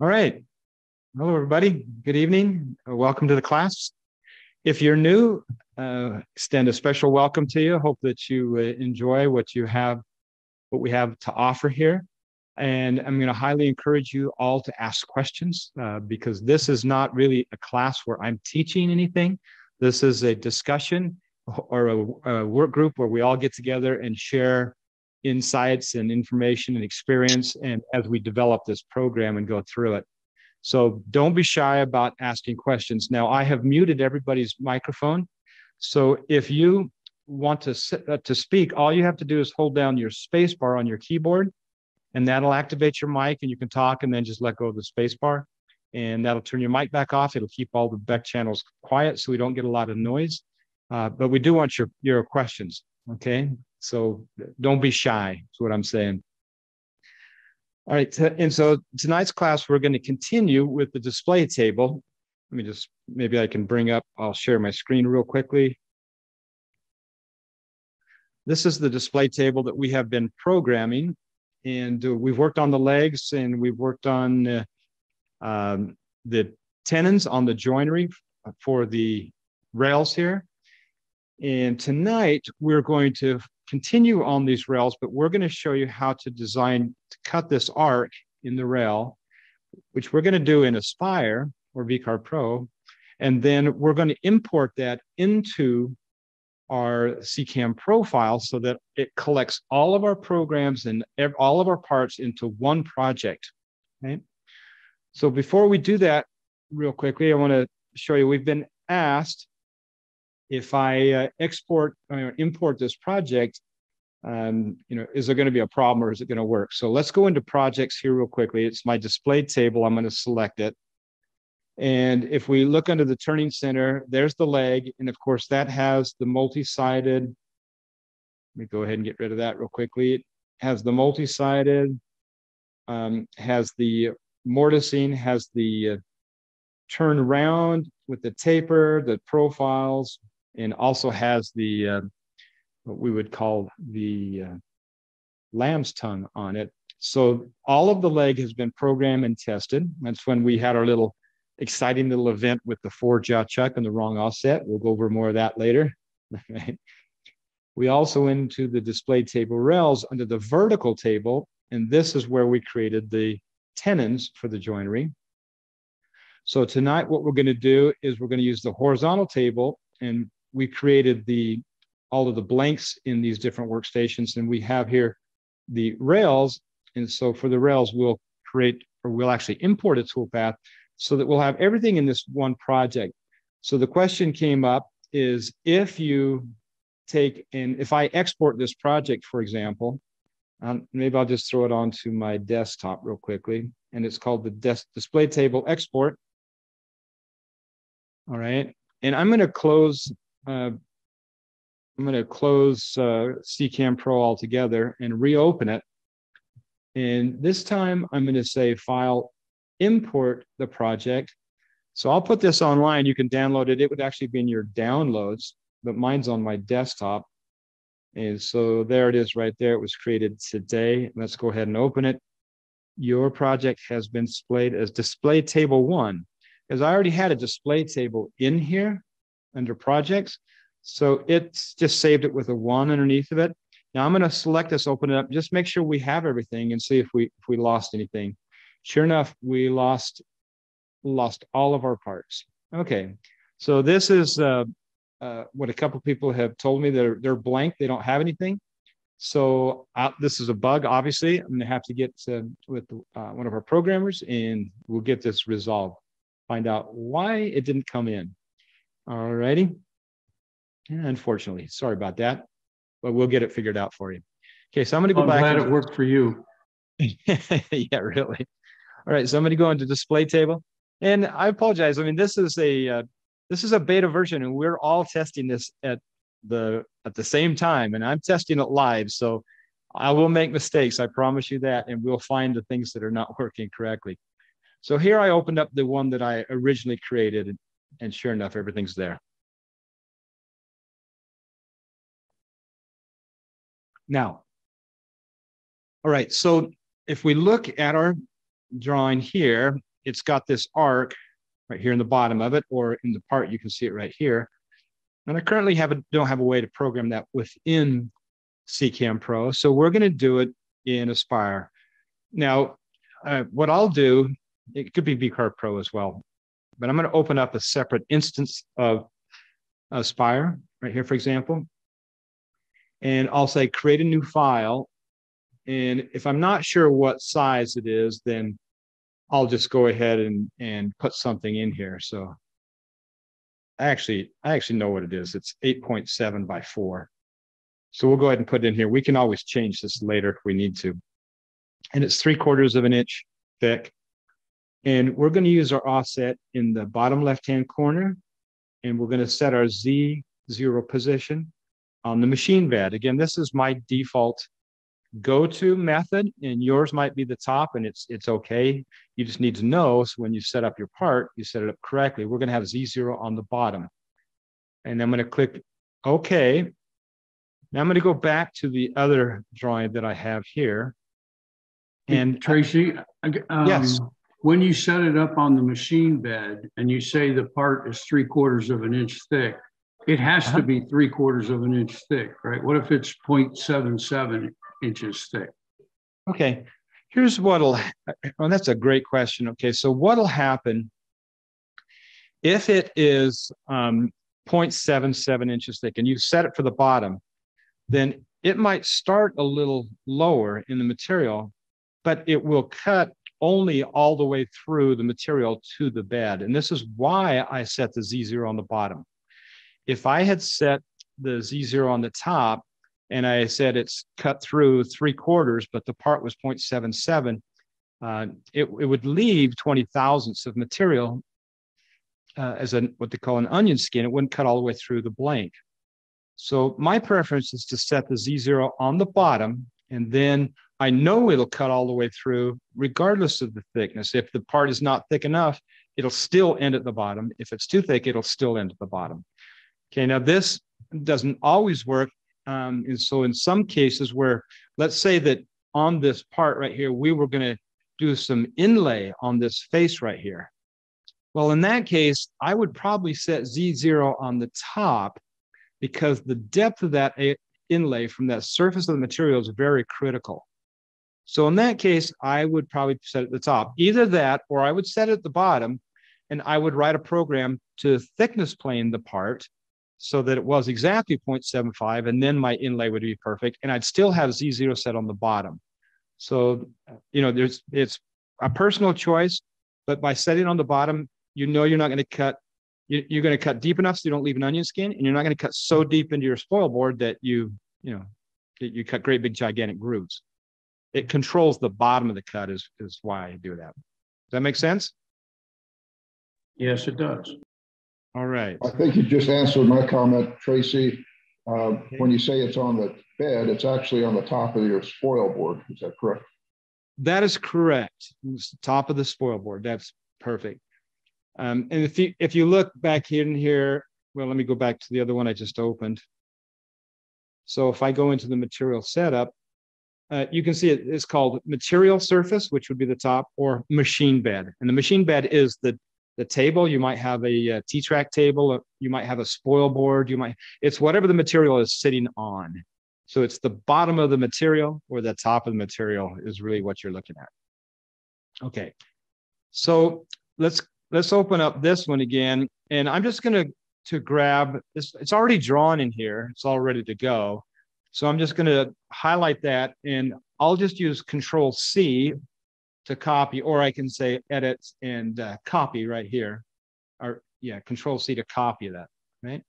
All right. Hello, everybody. Good evening. Welcome to the class. If you're new, extend a special welcome to you. Hope that you enjoy what we have to offer here. And I'm going to highly encourage you all to ask questions because this is not really a class where I'm teaching anything. This is a discussion or a work group where we all get together and share insights and information and experience, and as we develop this program and go through it. So don't be shy about asking questions. Now, I have muted everybody's microphone. So if you want to speak, all you have to do is hold down your space bar on your keyboard, and that'll activate your mic, and you can talk, and then just let go of the space bar, and that'll turn your mic back off. It'll keep all the back channels quiet so we don't get a lot of noise. But we do want your questions, okay? So don't be shy, is what I'm saying. All right, and so tonight's class, we're going to continue with the display table. Let me just, maybe I can bring up, I'll share my screen real quickly. This is the display table that we have been programming, and we've worked on the legs, and we've worked on the tenons on the joinery for the rails here. And tonight, we're going to continue on these rails, but we're going to show you how to design to cut this arc in the rail, which we're going to do in Aspire or VCarve Pro. And then we're going to import that into our CCAM profile so that it collects all of our programs and all of our parts into one project. Okay? So before we do that, real quickly, I want to show you, we've been asked if I export or import this project, you know, is there going to be a problem or is it going to work? So let's go into projects here real quickly. It's my display table. I'm going to select it. And if we look under the turning center, there's the leg. And of course, that has the multi-sided. Let me go ahead and get rid of that real quickly. It has the multi-sided, has the mortising, has the turn round with the taper, the profiles, and also has the, what we would call the lamb's tongue on it. So all of the leg has been programmed and tested. That's when we had our little exciting little event with the 4-jaw chuck and the wrong offset. We'll go over more of that later. We also went into the display table rails under the vertical table, and this is where we created the tenons for the joinery. So tonight, what we're going to do is we're going to use the horizontal table, and we created the all of the blanks in these different workstations, and we have here the rails. And so for the rails, we'll create, or we'll actually import a toolpath so that we'll have everything in this one project. So the question came up is, if you take, and if I export this project, for example, maybe I'll just throw it onto my desktop real quickly, and it's called the display table export. All right, and I'm going to close. I'm going to close CCAM Pro altogether and reopen it. And this time, I'm going to say File, Import the project. So I'll put this online. You can download it. It would actually be in your downloads, but mine's on my desktop. And so there it is, right there. It was created today. Let's go ahead and open it. Your project has been displayed as Display Table 1. Because I already had a display table in here under projects. So it's just saved it with a 1 underneath of it. Now I'm going to select this, open it up, just make sure we have everything and see if we lost anything. Sure enough, we lost all of our parts. Okay, so this is what a couple people have told me. They're blank, they don't have anything. So this is a bug, obviously. I'm going to have to get with one of our programmers, and we'll get this resolved. Find out why it didn't come in. All righty. Unfortunately, sorry about that, but we'll get it figured out for you. Okay, so I'm going to go back. I'm glad it worked for you. Yeah, really. All right, so I'm going to go into display table, and I apologize. I mean, this is a beta version, and we're all testing this at the same time, and I'm testing it live, so I will make mistakes. I promise you that, and we'll find the things that are not working correctly. So here I opened up the one that I originally created, and sure enough, everything's there. Now, all right, so if we look at our drawing here, it's got this arc right here in the bottom of it, or in the part, you can see it right here. And I currently don't have a way to program that within CCAM Pro. So we're going to do it in Aspire. Now, what I'll do, it could be VCarve Pro as well, but I'm going to open up a separate instance of Aspire right here, for example. And I'll say, create a new file. And if I'm not sure what size it is, then I'll just go ahead and put something in here. So I actually know what it is. It's 8.7 by 4. So we'll go ahead and put it in here. We can always change this later if we need to. And it's 3/4 of an inch thick. And we're going to use our offset in the bottom left-hand corner. And we're going to set our Z0 position on the machine bed. Again, this is my default go-to method, and yours might be the top, and it's okay. You just need to know, so when you set up your part, you set it up correctly. We're going to have Z0 on the bottom. And I'm going to click OK. Now I'm going to go back to the other drawing that I have here. And Tracy, yes. When you set it up on the machine bed and you say the part is 3/4 of an inch thick, it has to be 3/4 of an inch thick, right? What if it's 0.77 inches thick? Okay, here's what'll, well, that's a great question. Okay, so what'll happen if it is 0.77 inches thick and you set it for the bottom, then it might start a little lower in the material, but it will cut only all the way through the material to the bed. And this is why I set the Z0 on the bottom. If I had set the Z0 on the top and I said it's cut through 3/4, but the part was 0.77, it would leave 20 thousandths of material as what they call an onion skin. It wouldn't cut all the way through the blank. So my preference is to set the Z0 on the bottom, and then I know it'll cut all the way through regardless of the thickness. If the part is not thick enough, it'll still end at the bottom. If it's too thick, it'll still end at the bottom. Okay, now this doesn't always work. And so in some cases where, let's say that on this part right here, we were going to do some inlay on this face right here. Well, in that case, I would probably set Z0 on the top because the depth of that inlay from that surface of the material is very critical. So in that case, I would probably set it at the top. Either that, or I would set it at the bottom, and I would write a program to thickness plane the part so that it was exactly 0.75, and then my inlay would be perfect, and I'd still have Z0 set on the bottom. So, you know, it's a personal choice, but by setting it on the bottom, you know you're not going to cut. You're going to cut deep enough so you don't leave an onion skin, and you're not going to cut so deep into your spoil board that you cut great big gigantic grooves. It controls the bottom of the cut is why I do that. Does that make sense? Yes, it does. All right. I think you just answered my comment, Tracy. Okay. When you say it's on the bed, it's actually on the top of your spoil board. Is that correct? That is correct. It's the top of the spoil board. That's perfect. And if you look back here and here, well, let me go back to the other one I just opened. So if I go into the material setup, you can see it's called material surface, which would be the top, or machine bed. And the machine bed is the table. You might have a T-track table. You might have a spoil board. It's whatever the material is sitting on. So it's the bottom of the material or the top of the material is really what you're looking at. Okay. So let's open up this one again. And I'm just going to grab this. It's already drawn in here. It's all ready to go. So I'm just going to highlight that, and I'll just use Control C to copy, or I can say edit and copy right here, or yeah, Control C to copy that, right?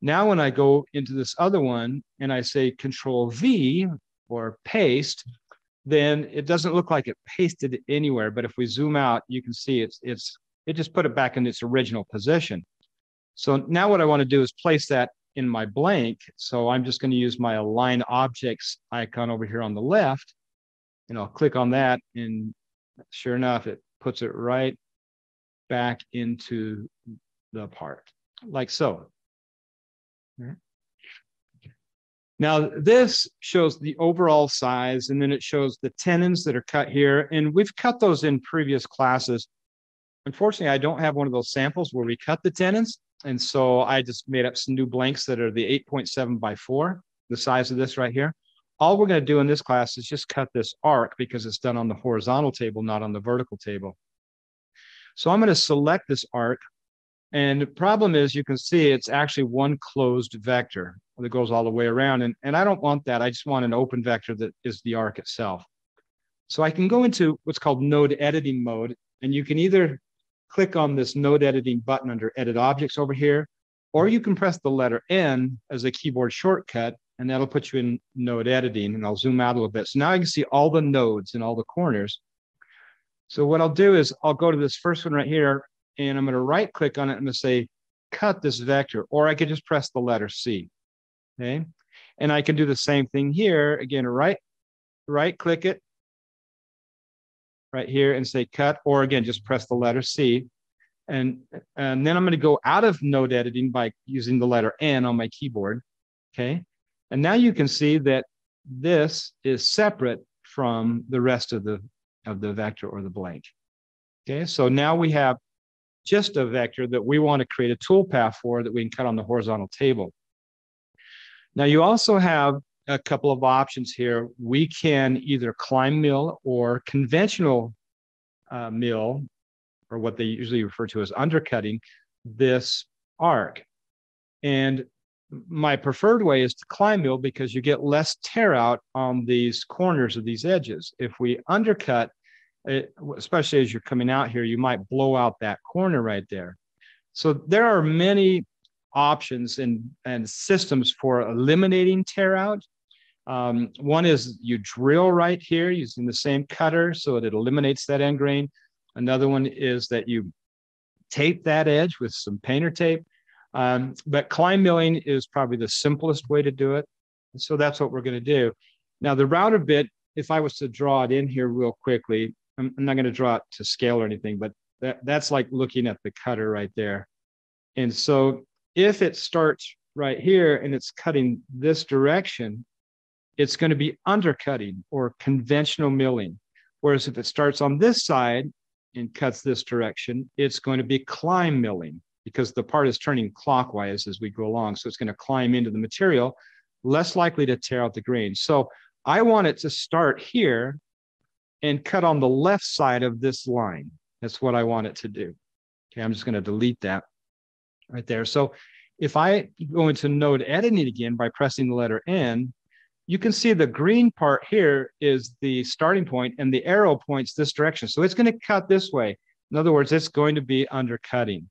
Now when I go into this other one and I say Control V or paste, then it doesn't look like it pasted anywhere, but if we zoom out, you can see it just put it back in its original position. So now what I want to do is place that in my blank. So I'm just going to use my align objects icon over here on the left, and I'll click on that, and sure enough, it puts it right back into the part, like so. Now this shows the overall size, and then it shows the tenons that are cut here, and we've cut those in previous classes. Unfortunately, I don't have one of those samples where we cut the tenons. And so I just made up some new blanks that are the 8.7 by 4, the size of this right here. All we're going to do in this class is just cut this arc because it's done on the horizontal table, not on the vertical table. So I'm going to select this arc. And the problem is you can see it's actually one closed vector that goes all the way around. And I don't want that. I just want an open vector that is the arc itself. So I can go into what's called node editing mode. And you can either click on this node editing button under edit objects over here, or you can press the letter N as a keyboard shortcut, and that'll put you in node editing. And I'll zoom out a little bit. So now I can see all the nodes in all the corners. So what I'll do is I'll go to this first one right here, and I'm going to right click on it. I'm going to say, cut this vector, or I could just press the letter C. Okay. And I can do the same thing here. Again, right click it right here and say cut, or again, just press the letter C. And then I'm going to go out of node editing by using the letter N on my keyboard. Okay. And now you can see that this is separate from the rest of the vector or the blank. Okay. So now we have just a vector that we want to create a toolpath for that we can cut on the horizontal table. Now you also have a couple of options here. We can either climb mill or conventional mill, or what they usually refer to as undercutting, this arc. And my preferred way is to climb mill because you get less tear out on these corners of these edges. If we undercut, especially as you're coming out here, you might blow out that corner right there. So there are many options and systems for eliminating tear out. One is you drill right here using the same cutter so that it eliminates that end grain. Another one is that you tape that edge with some painter tape. But climb milling is probably the simplest way to do it. And so that's what we're going to do. Now the router bit, if I was to draw it in here real quickly, I'm not going to draw it to scale or anything, but that's like looking at the cutter right there. And so if it starts right here and it's cutting this direction, it's going to be undercutting or conventional milling. Whereas if it starts on this side and cuts this direction, it's going to be climb milling because the part is turning clockwise as we go along. So it's going to climb into the material, less likely to tear out the grain. So I want it to start here and cut on the left side of this line. That's what I want it to do. Okay, I'm just going to delete that right there. So if I go into node editing again by pressing the letter N, you can see the green part here is the starting point and the arrow points this direction. So it's going to cut this way. In other words, it's going to be undercutting.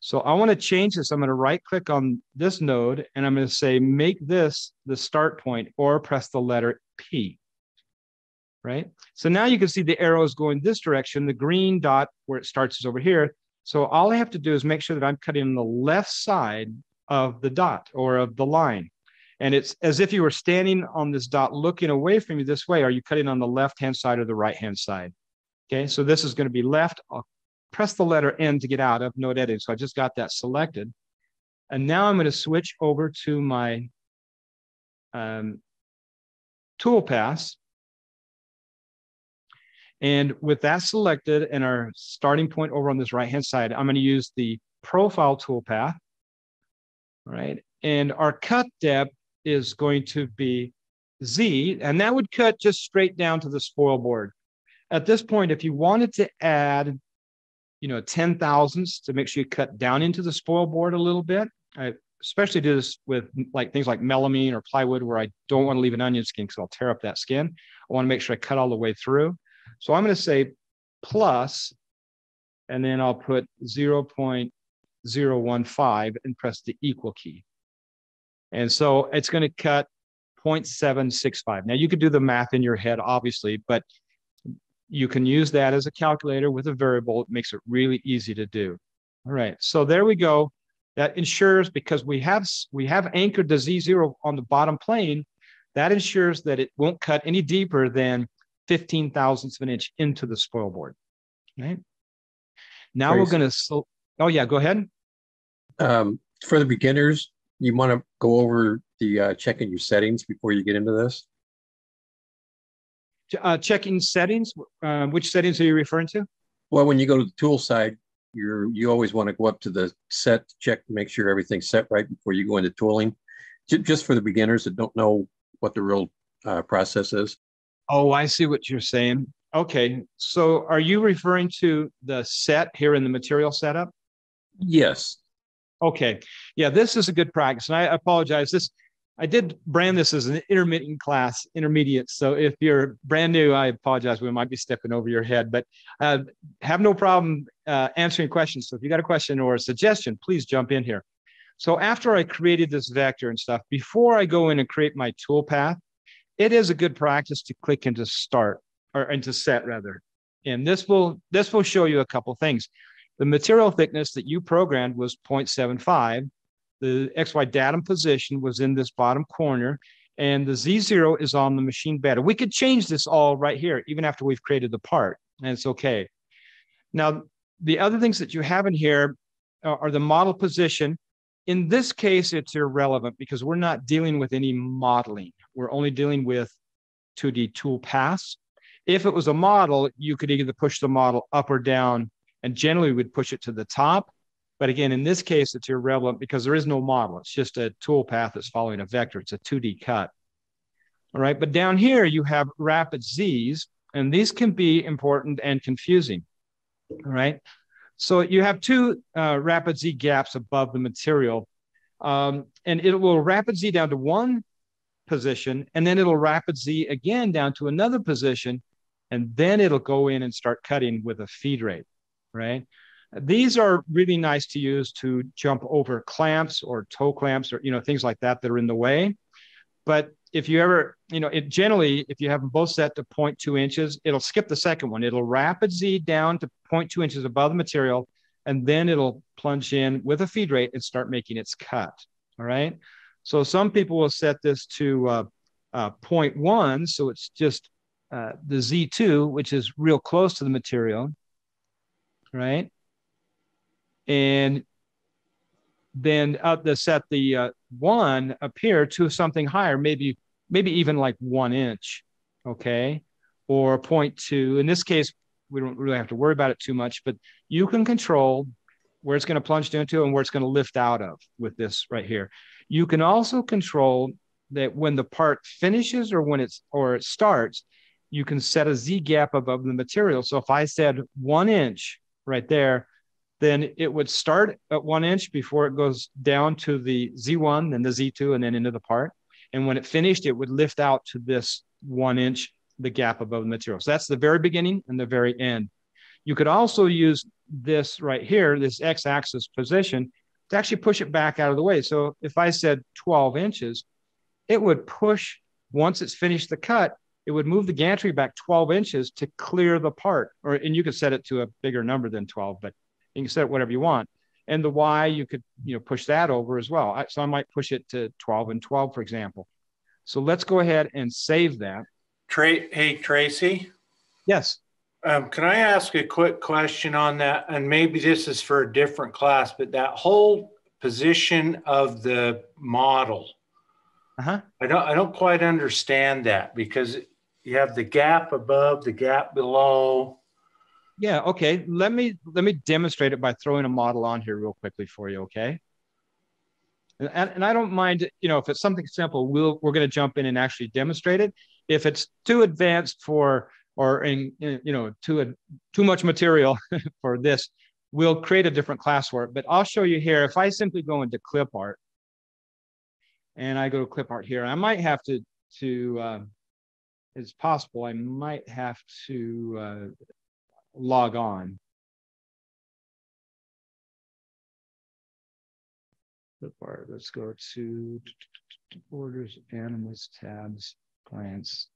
So I want to change this. I'm going to right click on this node and I'm going to say, make this the start point, or press the letter P. Right? So now you can see the arrow is going this direction. The green dot where it starts is over here. So all I have to do is make sure that I'm cutting on the left side of the dot or of the line. And it's as if you were standing on this dot looking away from you this way. Are you cutting on the left-hand side or the right-hand side? Okay, so this is going to be left. I'll press the letter N to get out of node editing. So I just got that selected. And now I'm going to switch over to my toolpaths. And with that selected and our starting point over on this right-hand side, I'm going to use the profile toolpath, right? And our cut depth is going to be Z, and that would cut just straight down to the spoil board. At this point, if you wanted to add, 10 thousandths to make sure you cut down into the spoil board a little bit, I especially do this with things like melamine or plywood where I don't want to leave an onion skin because I'll tear up that skin. I want to make sure I cut all the way through. So I'm going to say plus, and then I'll put 0.015 and press the equal key. And so it's going to cut 0.765. Now you could do the math in your head, obviously, but you can use that as a calculator with a variable. It makes it really easy to do. All right, so there we go. That ensures, because we have anchored the Z0 on the bottom plane, that ensures that it won't cut any deeper than 15 thousandths of an inch into the spoil board. Right? Now Crazy. We're going to, oh yeah, go ahead. For the beginners, you want to go over the checking your settings before you get into this? Checking settings? Which settings are you referring to? Well, when you go to the tool side, you always want to go up to the set to check to make sure everything's set right before you go into tooling, just for the beginners that don't know what the real process is. Oh, I see what you're saying. Okay. So are you referring to the set here in the material setup? Yes. Okay. Yeah, this is a good practice. And I apologize. I did brand this as an intermittent class, intermediate. So if you're brand new, I apologize. We might be stepping over your head, but have no problem answering questions. So if you got a question or a suggestion, please jump in here. So after I created this vector and stuff, before I go in and create my toolpath, it is a good practice to click into start, or into set rather. And this will show you a couple things. The material thickness that you programmed was 0.75. The XY datum position was in this bottom corner, and the Z0 is on the machine bed. We could change this all right here, even after we've created the part, and it's okay. Now, the other things that you have in here are the model position. In this case, it's irrelevant because we're not dealing with any modeling. We're only dealing with 2D tool paths. If it was a model, you could either push the model up or down, and generally we'd push it to the top. But again, in this case, it's irrelevant because there is no model. It's just a tool path that's following a vector. It's a 2D cut. All right. But down here, you have rapid Zs, and these can be important and confusing. All right. So you have two rapid Z gaps above the material, and it will rapid Z down to one position, and then it'll rapid Z again down to another position, and then it'll go in and start cutting with a feed rate, right? These are really nice to use to jump over clamps or toe clamps or, you know, things like that are in the way. But if you ever, you know, it generally, if you have them both set to 0.2 inches, it'll skip the second one. It'll rapid Z down to 0.2 inches above the material, and then it'll plunge in with a feed rate and start making its cut, all right? So some people will set this to 0.1, so it's just the Z2, which is real close to the material, right? And then up to set the one up here to something higher, maybe even like 1 inch, okay, or 0.2. In this case, we don't really have to worry about it too much, but you can control where it's going to plunge into and where it's going to lift out of with this right here. You can also control that when the part finishes or when it starts, you can set a Z gap above the material. So if I said 1 inch right there, then it would start at 1 inch before it goes down to the Z1, then the Z2, and then into the part. And when it finished, it would lift out to this 1 inch, the gap above the material. So that's the very beginning and the very end. You could also use this right here, this X-axis position, to actually push it back out of the way. So if I said 12 inches, it would push, once it's finished the cut, it would move the gantry back 12 inches to clear the part. And you could set it to a bigger number than 12, but you can set it whatever you want. And the Y, you could, you know, push that over as well. So I might push it to 12 and 12, for example. So let's go ahead and save that. Hey, Tracy? Yes. Can I ask a quick question on that? And maybe this is for a different class, but that whole position of the model, I don't quite understand that, because you have the gap above, the gap below. Yeah, okay. Let me demonstrate it by throwing a model on here real quickly for you, okay? And I don't mind, you know, if it's something simple, we're going to jump in and actually demonstrate it. If it's too advanced for, or you know, too much material for this, we'll create a different class for it. But I'll show you here. If I simply go into clip art, and I go to clip art here, I might have to it's possible I might have to log on. Let's go to orders, animals, tabs, clients.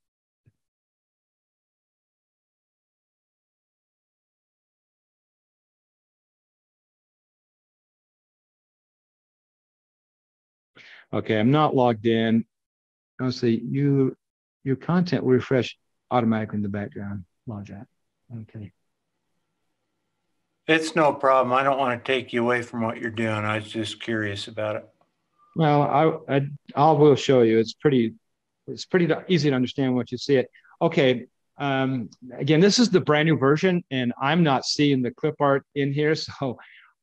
Okay, I'm not logged in. I'll say your content will refresh automatically in the background. Log that. Okay. It's no problem. I don't want to take you away from what you're doing. I was just curious about it. Well, I will show you. It's pretty easy to understand once you see it. Okay, Again, this is the brand new version, and I'm not seeing the clip art in here, so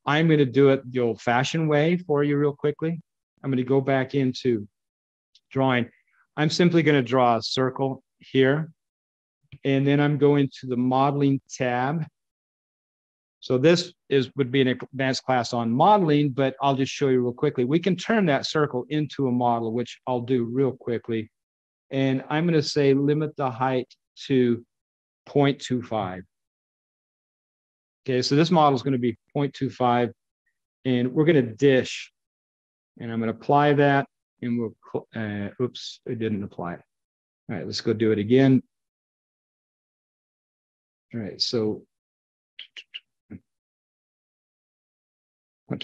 I'm going to do it the old-fashioned way for you real quickly. I'm going to go back into drawing. I'm simply going to draw a circle here, and then I'm going to the modeling tab. So this would be an advanced class on modeling, but I'll just show you real quickly. We can turn that circle into a model, which I'll do real quickly. And I'm going to say limit the height to 0.25. Okay, so this model is going to be 0.25, and we're going to dish. And I'm going to apply that, and we'll, oops, I didn't apply it. All right, let's go do it again. All right, so.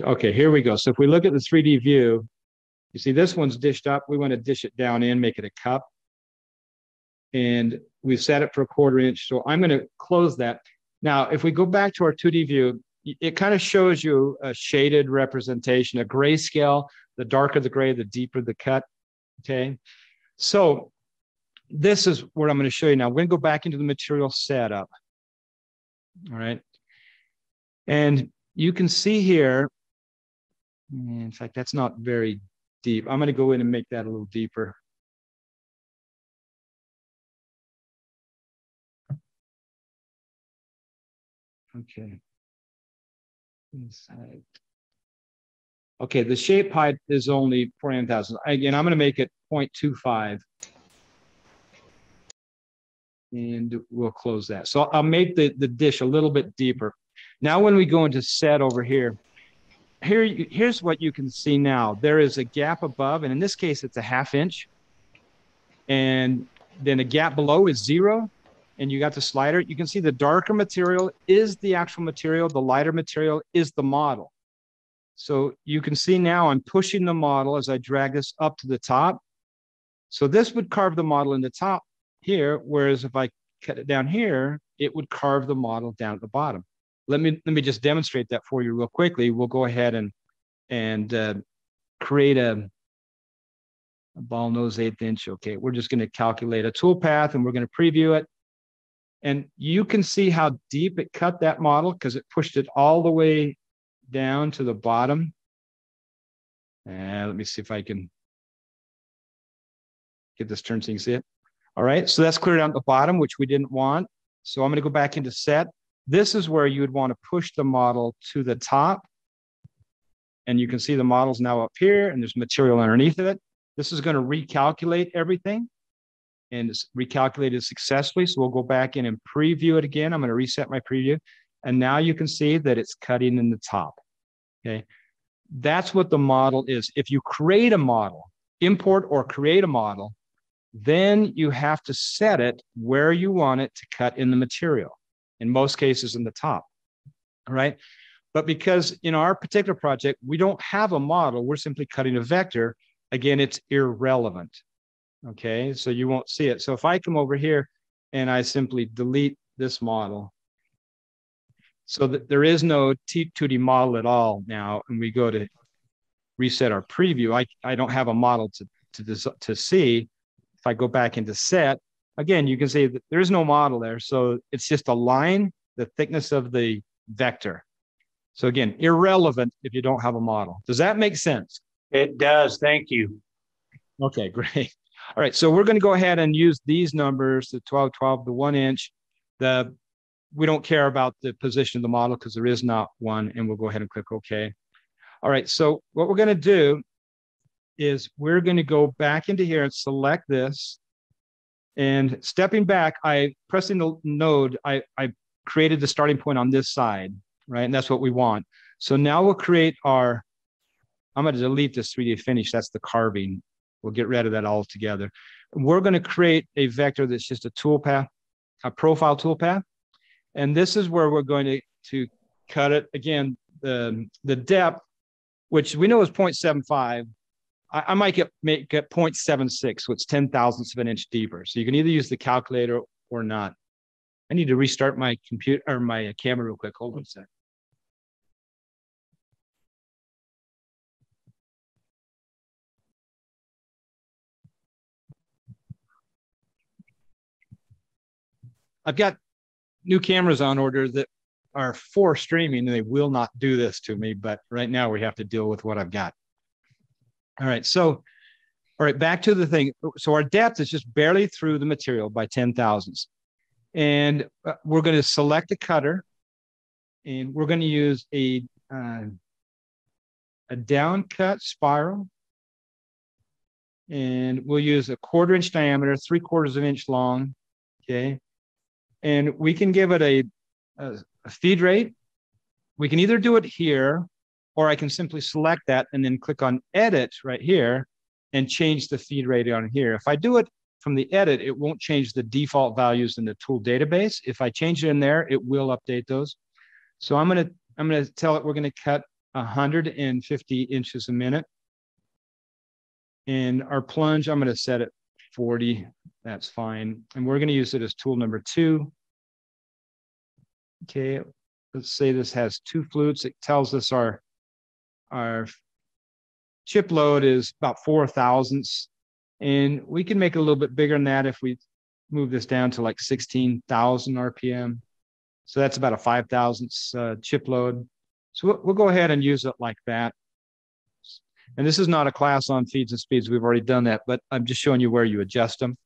Okay, here we go. So if we look at the 3D view, you see this one's dished up. We want to dish it down in, make it a cup. And we've set it for 1/4 inch. So I'm going to close that. Now, if we go back to our 2D view, it kind of shows you a shaded representation, a grayscale. The darker the gray, the deeper the cut. Okay. So this is what I'm going to show you now. We're going to go back into the material setup. All right. And you can see here, in fact, that's not very deep. I'm going to go in and make that a little deeper. Okay. Inside. Okay, the shape height is only 49,000. Again, I'm going to make it 0.25. And we'll close that. So I'll make the dish a little bit deeper. Now, when we go into set over here, here's what you can see now. There is a gap above, and in this case, it's a 1/2 inch. And then a gap below is 0, and you got the slider. You can see the darker material is the actual material. The lighter material is the model. So you can see now I'm pushing the model as I drag this up to the top. So this would carve the model in the top here, whereas if I cut it down here, it would carve the model down at the bottom. Let me just demonstrate that for you real quickly. We'll go ahead and create a ball nose 1/8 inch. Okay, we're just going to calculate a tool path, and we're going to preview it. And you can see how deep it cut that model because it pushed it all the way down to the bottom. And let me see if I can get this turned so you can see it. All right, so that's cleared out the bottom, which we didn't want. So I'm going to go back into set. This is where you would want to push the model to the top. And you can see the model's now up here, and there's material underneath of it. This is going to recalculate everything, and it's recalculated successfully. So we'll go back in and preview it again. I'm going to reset my preview. And now you can see that it's cutting in the top. Okay, that's what the model is. If you create a model, import or create a model, then you have to set it where you want it to cut in the material. In most cases in the top, all right? But because in our particular project, we don't have a model, we're simply cutting a vector. Again, it's irrelevant, okay? So you won't see it. So if I come over here and I simply delete this model, so that there is no 2D model at all now, and we go to reset our preview, I don't have a model to see. If I go back into set, again, you can see that there is no model there. So it's just a line, the thickness of the vector. So again, irrelevant if you don't have a model. Does that make sense? It does. Thank you. Okay, great. All right. So we're going to go ahead and use these numbers, the 12, 12, the 1 inch. We don't care about the position of the model because there is not one. And we'll go ahead and click OK. All right. So what we're going to do is we're going to go back into here and select this. And stepping back, pressing the node, I created the starting point on this side, right? And that's what we want. So now we'll create our, I'm going to delete this 3D finish. That's the carving. We'll get rid of that altogether. We're going to create a vector that's just a toolpath, a profile toolpath. And this is where we're going to cut it. Again, the depth, which we know is 0.75. I might make it 0.76, so it's 10,000ths of an inch deeper. So you can either use the calculator or not. I need to restart my computer or my camera real quick. Hold on a sec. I've got new cameras on order that are for streaming, and they will not do this to me, but right now we have to deal with what I've got. All right, so, all right, back to the thing. So our depth is just barely through the material by 10 thousandths. And we're going to select a cutter, and we're going to use a down cut spiral. And we'll use a 1/4 inch diameter, 3/4 of an inch long, okay? And we can give it a feed rate. We can either do it here, or I can simply select that and then click on edit right here and change the feed rate on here. If I do it from the edit, it won't change the default values in the tool database. If I change it in there, it will update those. So I'm gonna tell it we're gonna cut 150 inches a minute. And our plunge, I'm gonna set it 40, that's fine. And we're gonna use it as tool number 2. Okay, let's say this has 2 flutes. It tells us our chip load is about 4 thousandths. And we can make it a little bit bigger than that if we move this down to like 16,000 RPM. So that's about a 5 thousandths chip load. So we'll go ahead and use it like that. And this is not a class on feeds and speeds. We've already done that, but I'm just showing you where you adjust them.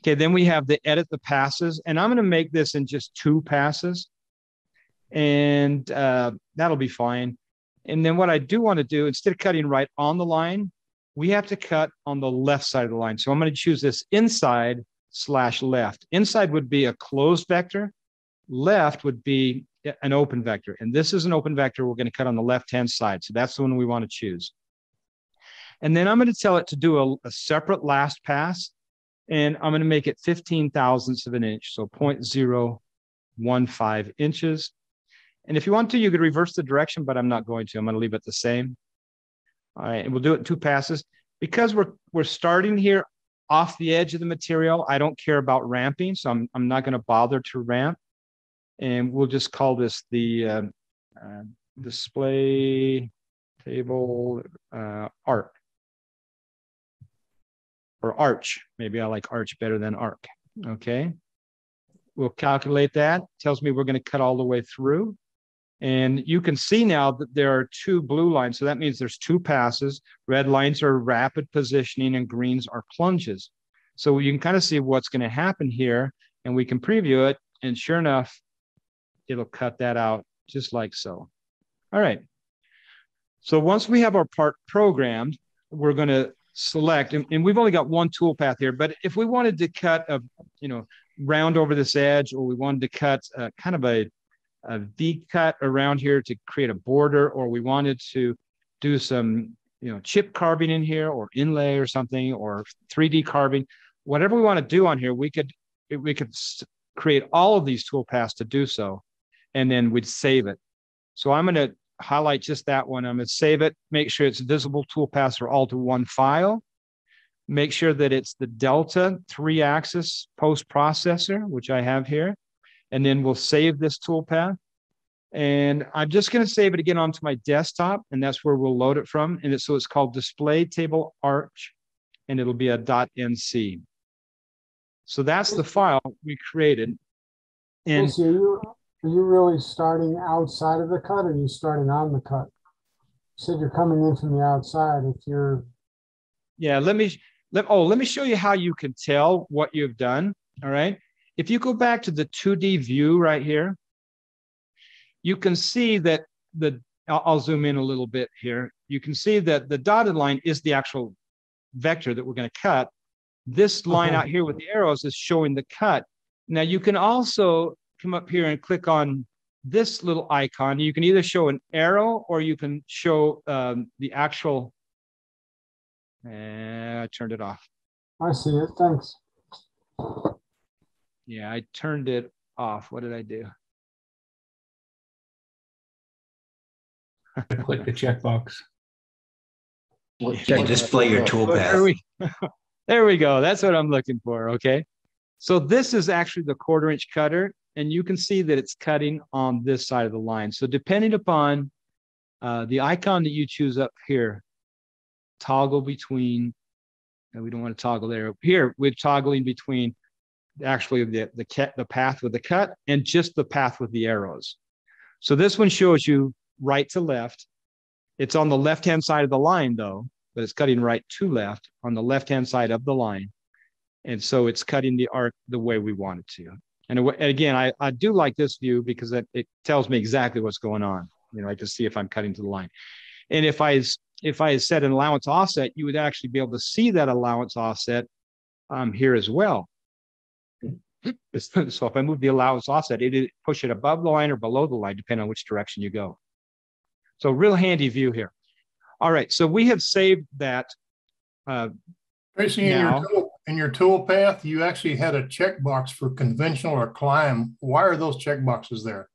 Okay, then we have the edit the passes. And I'm going to make this in just 2 passes. And that'll be fine. And then what I do want to do, instead of cutting right on the line, we have to cut on the left side of the line. So I'm going to choose this inside/left. Inside would be a closed vector. Left would be an open vector. And this is an open vector we're going to cut on the left-hand side. So that's the one we want to choose. And then I'm going to tell it to do a separate last pass. And I'm going to make it 15 thousandths of an inch. So 0.015 inches. And if you want to, you could reverse the direction, but I'm not going to. I'm going to leave it the same. All right, and we'll do it in 2 passes. Because we're starting here off the edge of the material, I don't care about ramping, so I'm not gonna bother to ramp. And we'll just call this the display table arc. Or arch, maybe I like arch better than arc, okay? We'll calculate that. Tells me we're gonna cut all the way through. And you can see now that there are 2 blue lines. So that means there's 2 passes. Red lines are rapid positioning and greens are plunges. So you can kind of see what's going to happen here, and we can preview it. And sure enough, it'll cut that out just like so. All right. So once we have our part programmed, we're going to select, and we've only got 1 toolpath here, but if we wanted to cut a, you know, round over this edge, or we wanted to cut kind of a V cut around here to create a border, or we wanted to do some, you know, chip carving in here, or inlay or something, or 3D carving, whatever we want to do on here, we could create all of these tool paths to do so, and then we'd save it. So I'm going to highlight just that one. I'm going to save it, make sure it's visible tool paths are all to one file, make sure that it's the Delta 3-axis post-processor, which I have here. And then we'll save this toolpath. And I'm just going to save it again onto my desktop, and that's where we'll load it from. And so it's called display table arch, and it'll be a .nc. So that's the file we created. And so are you really starting outside of the cut, or are you starting on the cut? You said you're coming in from the outside. If you're, yeah, let me show you how you can tell what you've done. All right. If you go back to the 2D view right here, you can see that I'll zoom in a little bit here. You can see that the dotted line is the actual vector that we're going to cut. This line out here with the arrows is showing the cut. Now you can also come up here and click on this little icon. You can either show an arrow, or you can show the actual, I turned it off. I see it, thanks. Yeah, I turned it off. What did I do? Click the checkbox. Yeah, display your toolpath. There we go. That's what I'm looking for. Okay. So this is actually the 1/4 inch cutter, and you can see that it's cutting on this side of the line. So depending upon the icon that you choose up here, toggle between, and we don't want to toggle there. Here, we're toggling between actually the path with the cut and just the path with the arrows. So this one shows you right to left. It's on the left-hand side of the line though, but it's cutting right to left on the left-hand side of the line. And so it's cutting the arc the way we want it to. And again, I do like this view because it tells me exactly what's going on. You know, I can see if I'm cutting to the line. And if I set an allowance offset, you would actually be able to see that allowance offset here as well. So if I move the allowance offset, it'd push it above the line or below the line, depending on which direction you go. So real handy view here. All right, so we have saved that. Tracy, in your toolpath, you actually had a checkbox for conventional or climb. Why are those checkboxes there?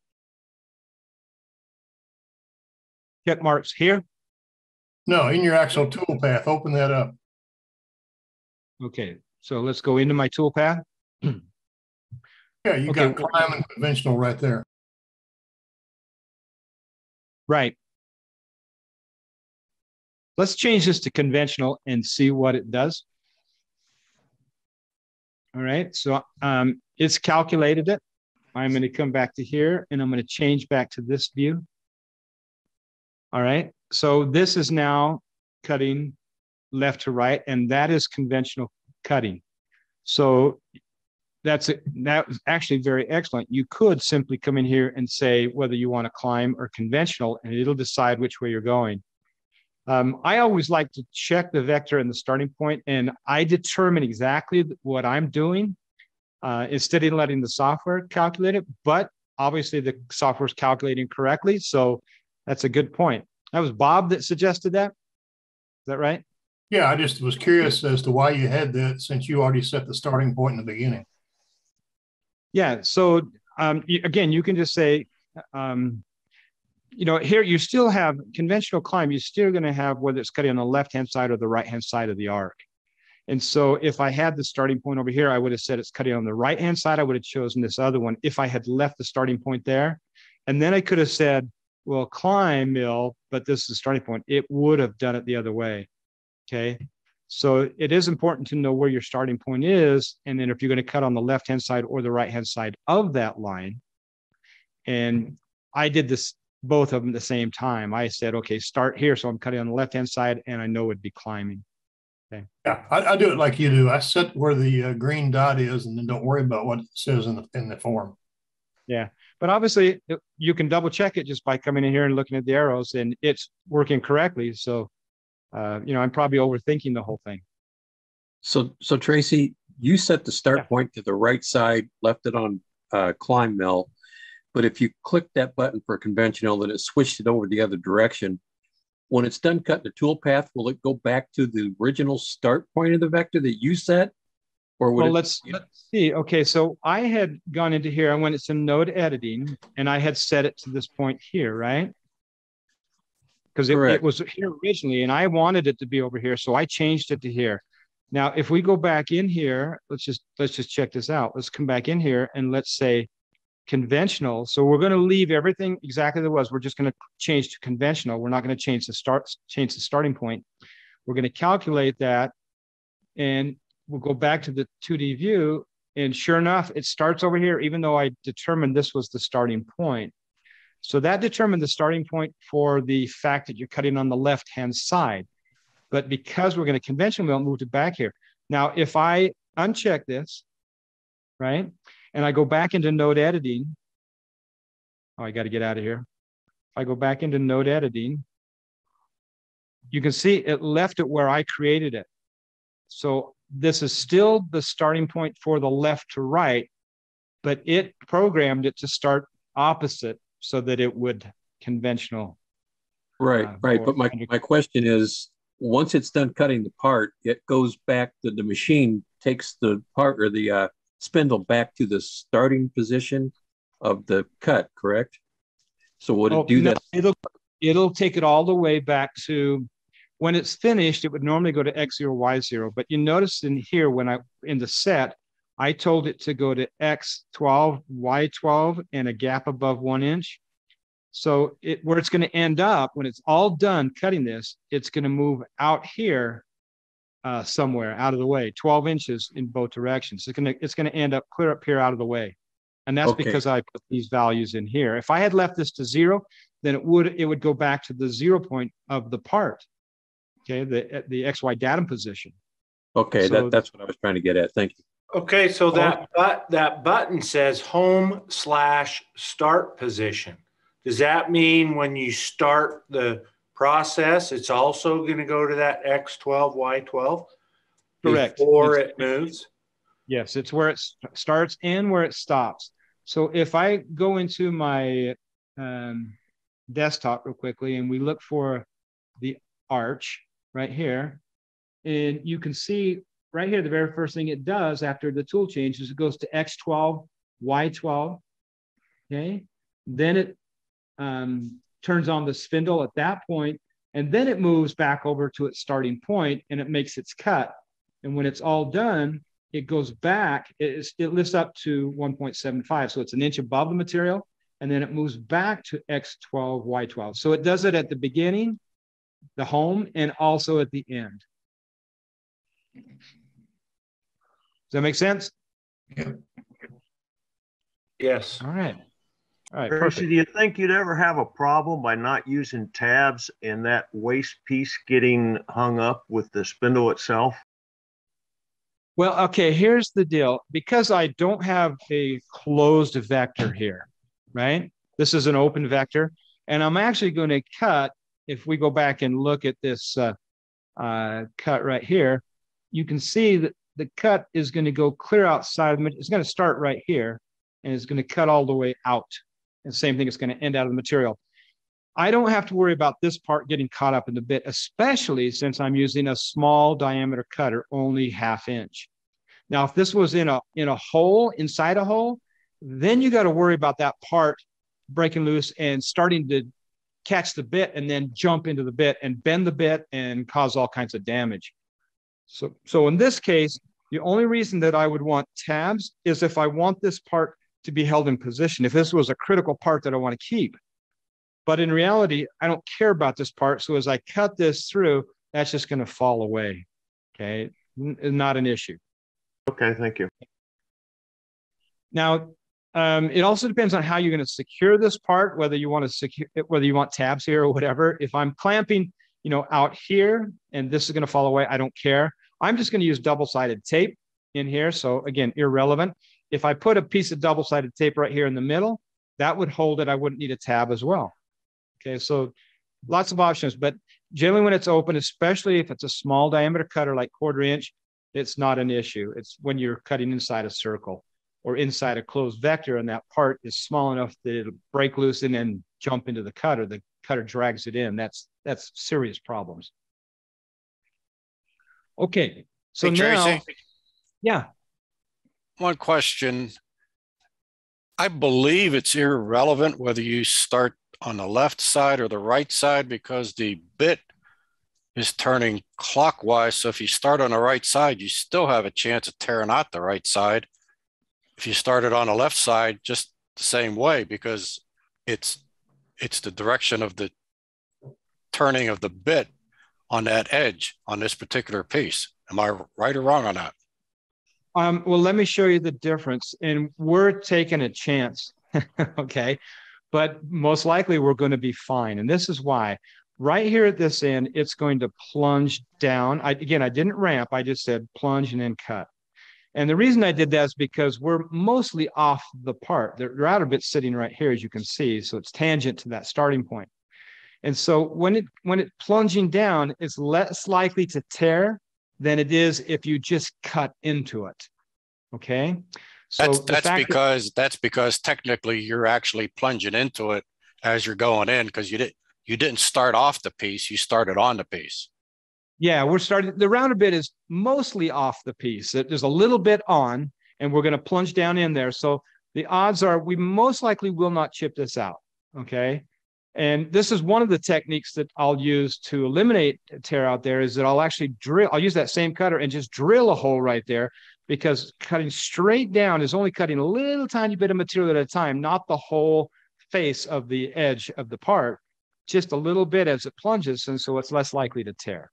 Check marks here? No, in your actual toolpath, open that up. Okay, so let's go into my toolpath. Yeah, you got climb and conventional right there. Right. Let's change this to conventional and see what it does. All right, so it's calculated it. I'm going to come back to here, and I'm going to change back to this view. All right, so this is now cutting left to right, and that is conventional cutting. So that's actually very excellent. You could simply come in here and say whether you want to climb or conventional, and it'll decide which way you're going. I always like to check the vector and the starting point, and I determine exactly what I'm doing instead of letting the software calculate it. But obviously, the software is calculating correctly, so that's a good point. That was Bob that suggested that. Is that right? Yeah, I just was curious as to why you had that since you already set the starting point in the beginning. Yeah. So again, you can just say. You know, here you still have conventional climb. You're still going to have whether it's cutting on the left-hand side or the right-hand side of the arc. And so if I had the starting point over here, I would have said it's cutting on the right-hand side. I would have chosen this other one if I had left the starting point there. And then I could have said, well, climb mill, but this is the starting point. It would have done it the other way, okay? So it is important to know where your starting point is. And then if you're going to cut on the left-hand side or the right-hand side of that line, and I did this, both of them at the same time. I said, okay, start here. So I'm cutting on the left-hand side and I know it'd be climbing. Okay. Yeah, I do it like you do. I set where the green dot is and then don't worry about what it says in the form. Yeah, but obviously you can double check it just by coming in here and looking at the arrows and it's working correctly. So, you know, I'm probably overthinking the whole thing. So Tracy, you set the start point to the right side, left it on climb mill. But if you click that button for conventional, then it switched it over the other direction. When it's done cutting the toolpath, will it go back to the original start point of the vector that you set? Or would let's see. Okay, so I had gone into here. I went into node editing, and I had set it to this point here, right? Because it was here originally, and I wanted it to be over here, so I changed it to here. Now, if we go back in here, let's just check this out. Let's come back in here, and let's say, conventional. So we're going to leave everything exactly as it was. We're just going to change to conventional. We're not going to change the starting point. We're going to calculate that and we'll go back to the 2D view. And sure enough, it starts over here, even though I determined this was the starting point. So that determined the starting point for the fact that you're cutting on the left-hand side. But because we're going to conventional, we'll move it back here. Now, if I uncheck this, right? And I go back into node editing. Oh, I got to get out of here. If I go back into node editing, you can see it left it where I created it. So this is still the starting point for the left to right, but it programmed it to start opposite so that it would conventional. Right, right. But my question is, once it's done cutting the part, it goes back to the machine, takes the part or the spindle back to the starting position of the cut, correct? So would it do that? It'll take it all the way back to when it's finished. It would normally go to X0, Y0, but you notice in here when in the set, I told it to go to X12, Y12, and a gap above 1 inch. So where it's going to end up when it's all done cutting this, it's going to move out here somewhere out of the way, 12 inches in both directions. It's going to end up clear up here out of the way. And that's okay, because I put these values in here. If I had left this to zero, then it would go back to the 0 point of the part. Okay, the XY datum position. Okay, so that's what I was trying to get at. Thank you. Okay, so that button says home/start position. Does that mean when you start the process, it's also going to go to that X12, Y12 Correct. Before it moves? Yes, it's where it starts and where it stops. So if I go into my desktop real quickly and we look for the arch right here, and you can see right here, the very first thing it does after the tool change is it goes to X12, Y12, okay? Then it turns on the spindle at that point, and then it moves back over to its starting point and it makes its cut. And when it's all done, it goes back, it lifts up to 1.75. So it's an inch above the material, and then it moves back to X12, Y12. So it does it at the beginning, the home, and also at the end. Does that make sense? Yeah. Yes. All right. All right, Percy, do you think you'd ever have a problem by not using tabs and that waste piece getting hung up with the spindle itself? Well, okay, here's the deal. Because I don't have a closed vector here, right? This is an open vector. And I'm actually going to cut, if we go back and look at this cut right here, you can see that the cut is going to go clear outside of it. It's going to start right here, and it's going to cut all the way out. And same thing, it's going to end out of the material. I don't have to worry about this part getting caught up in the bit, especially since I'm using a small diameter cutter, only ½ inch. Now, if this was in a hole, inside a hole, then you got to worry about that part breaking loose and starting to catch the bit and then jump into the bit and bend the bit and cause all kinds of damage. So in this case, the only reason that I would want tabs is if I want this part to be held in position, if this was a critical part that I want to keep. But in reality, I don't care about this part. So as I cut this through, that's just going to fall away. Okay, not an issue. Okay, thank you. Now, it also depends on how you're going to secure this part, whether you want to secure, whether you want tabs here or whatever. If I'm clamping, out here, and this is going to fall away, I don't care. I'm just going to use double-sided tape in here. So again, irrelevant. If I put a piece of double-sided tape right here in the middle, that would hold it. I wouldn't need a tab as well. Okay, so lots of options, but generally when it's open, especially if it's a small diameter cutter like 1/4 inch, it's not an issue. It's when you're cutting inside a circle or inside a closed vector and that part is small enough that it'll break loose and then jump into the cutter. The cutter drags it in. That's serious problems. Okay, so hey, now, Tracy, yeah. One question. I believe it's irrelevant whether you start on the left side or the right side because the bit is turning clockwise. So if you start on the right side, you still have a chance of tearing out the right side. If you started on the left side, just the same way, because it's the direction of the turning of the bit on that edge on this particular piece. Am I right or wrong on that? Well, let me show you the difference. And we're taking a chance, okay? But most likely we're going to be fine. And this is why. Right here at this end, it's going to plunge down. Again, I didn't ramp. I just said plunge and then cut. And the reason I did that is because we're mostly off the part. The outer bit's sitting right here, as you can see. So it's tangent to that starting point. And so when it's plunging down, it's less likely to tear than it is if you just cut into it, okay? So that's because technically you're actually plunging into it as you're going in, because you didn't start off the piece, you started on the piece. Yeah, the rounder bit is mostly off the piece. There's a little bit on, and we're gonna plunge down in there. So the odds are we most likely will not chip this out, okay? And this is one of the techniques that I'll use to eliminate tear out there is that I'll actually drill. I'll use that same cutter and just drill a hole right there, because cutting straight down is only cutting a little tiny bit of material at a time, not the whole face of the edge of the part, just a little bit as it plunges. And so it's less likely to tear.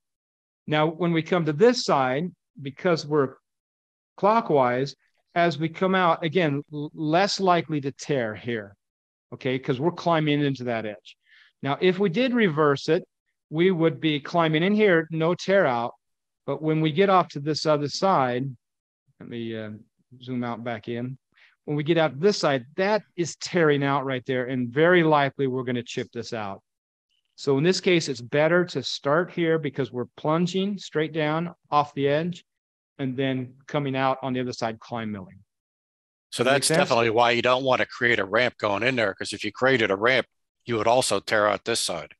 Now, when we come to this side, because we're clockwise, as we come out, again, less likely to tear here, okay, because we're climbing into that edge. Now, if we did reverse it, we would be climbing in here, no tear out. But when we get off to this other side, let me zoom out back in. When we get out to this side, that is tearing out right there, and very likely we're going to chip this out. So in this case, it's better to start here because we're plunging straight down off the edge and then coming out on the other side, climb milling. So that's definitely why you don't want to create a ramp going in there, because if you created a ramp, you would also tear out this side.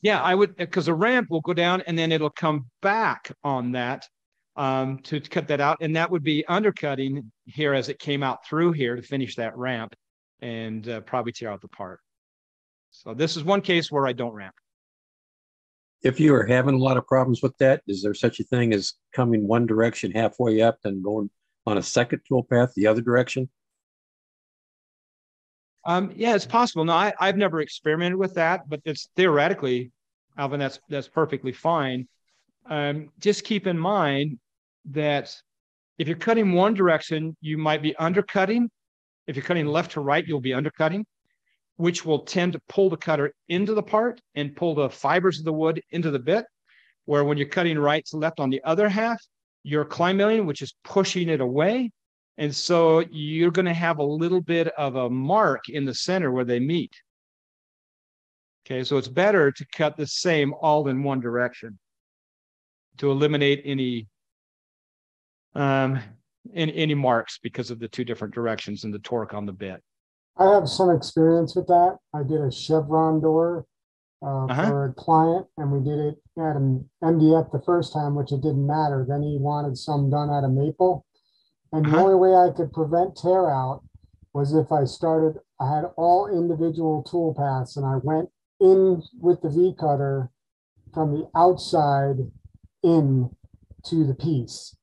Yeah, I would, because a ramp will go down and then it'll come back on that to cut that out. And that would be undercutting here as it came out through here to finish that ramp and probably tear out the part. So this is one case where I don't ramp. If you are having a lot of problems with that, is there such a thing as coming one direction halfway up and going on a second tool path the other direction? Yeah, it's possible. Now, I've never experimented with that, but it's theoretically, Alvin, that's perfectly fine. Just keep in mind that if you're cutting one direction, you might be undercutting. If you're cutting left to right, you'll be undercutting, which will tend to pull the cutter into the part and pull the fibers of the wood into the bit, where when you're cutting right to left on the other half, you're climb milling, which is pushing it away. And so you're going to have a little bit of a mark in the center where they meet. Okay, so it's better to cut the same all in one direction to eliminate any marks because of the two different directions and the torque on the bit. I have some experience with that. I did a chevron door for a client, and we did it at an MDF the first time, which it didn't matter. Then he wanted some done out of maple. And the only way I could prevent tear out was if I started, I had all individual tool paths, and I went in with the V cutter from the outside in to the piece.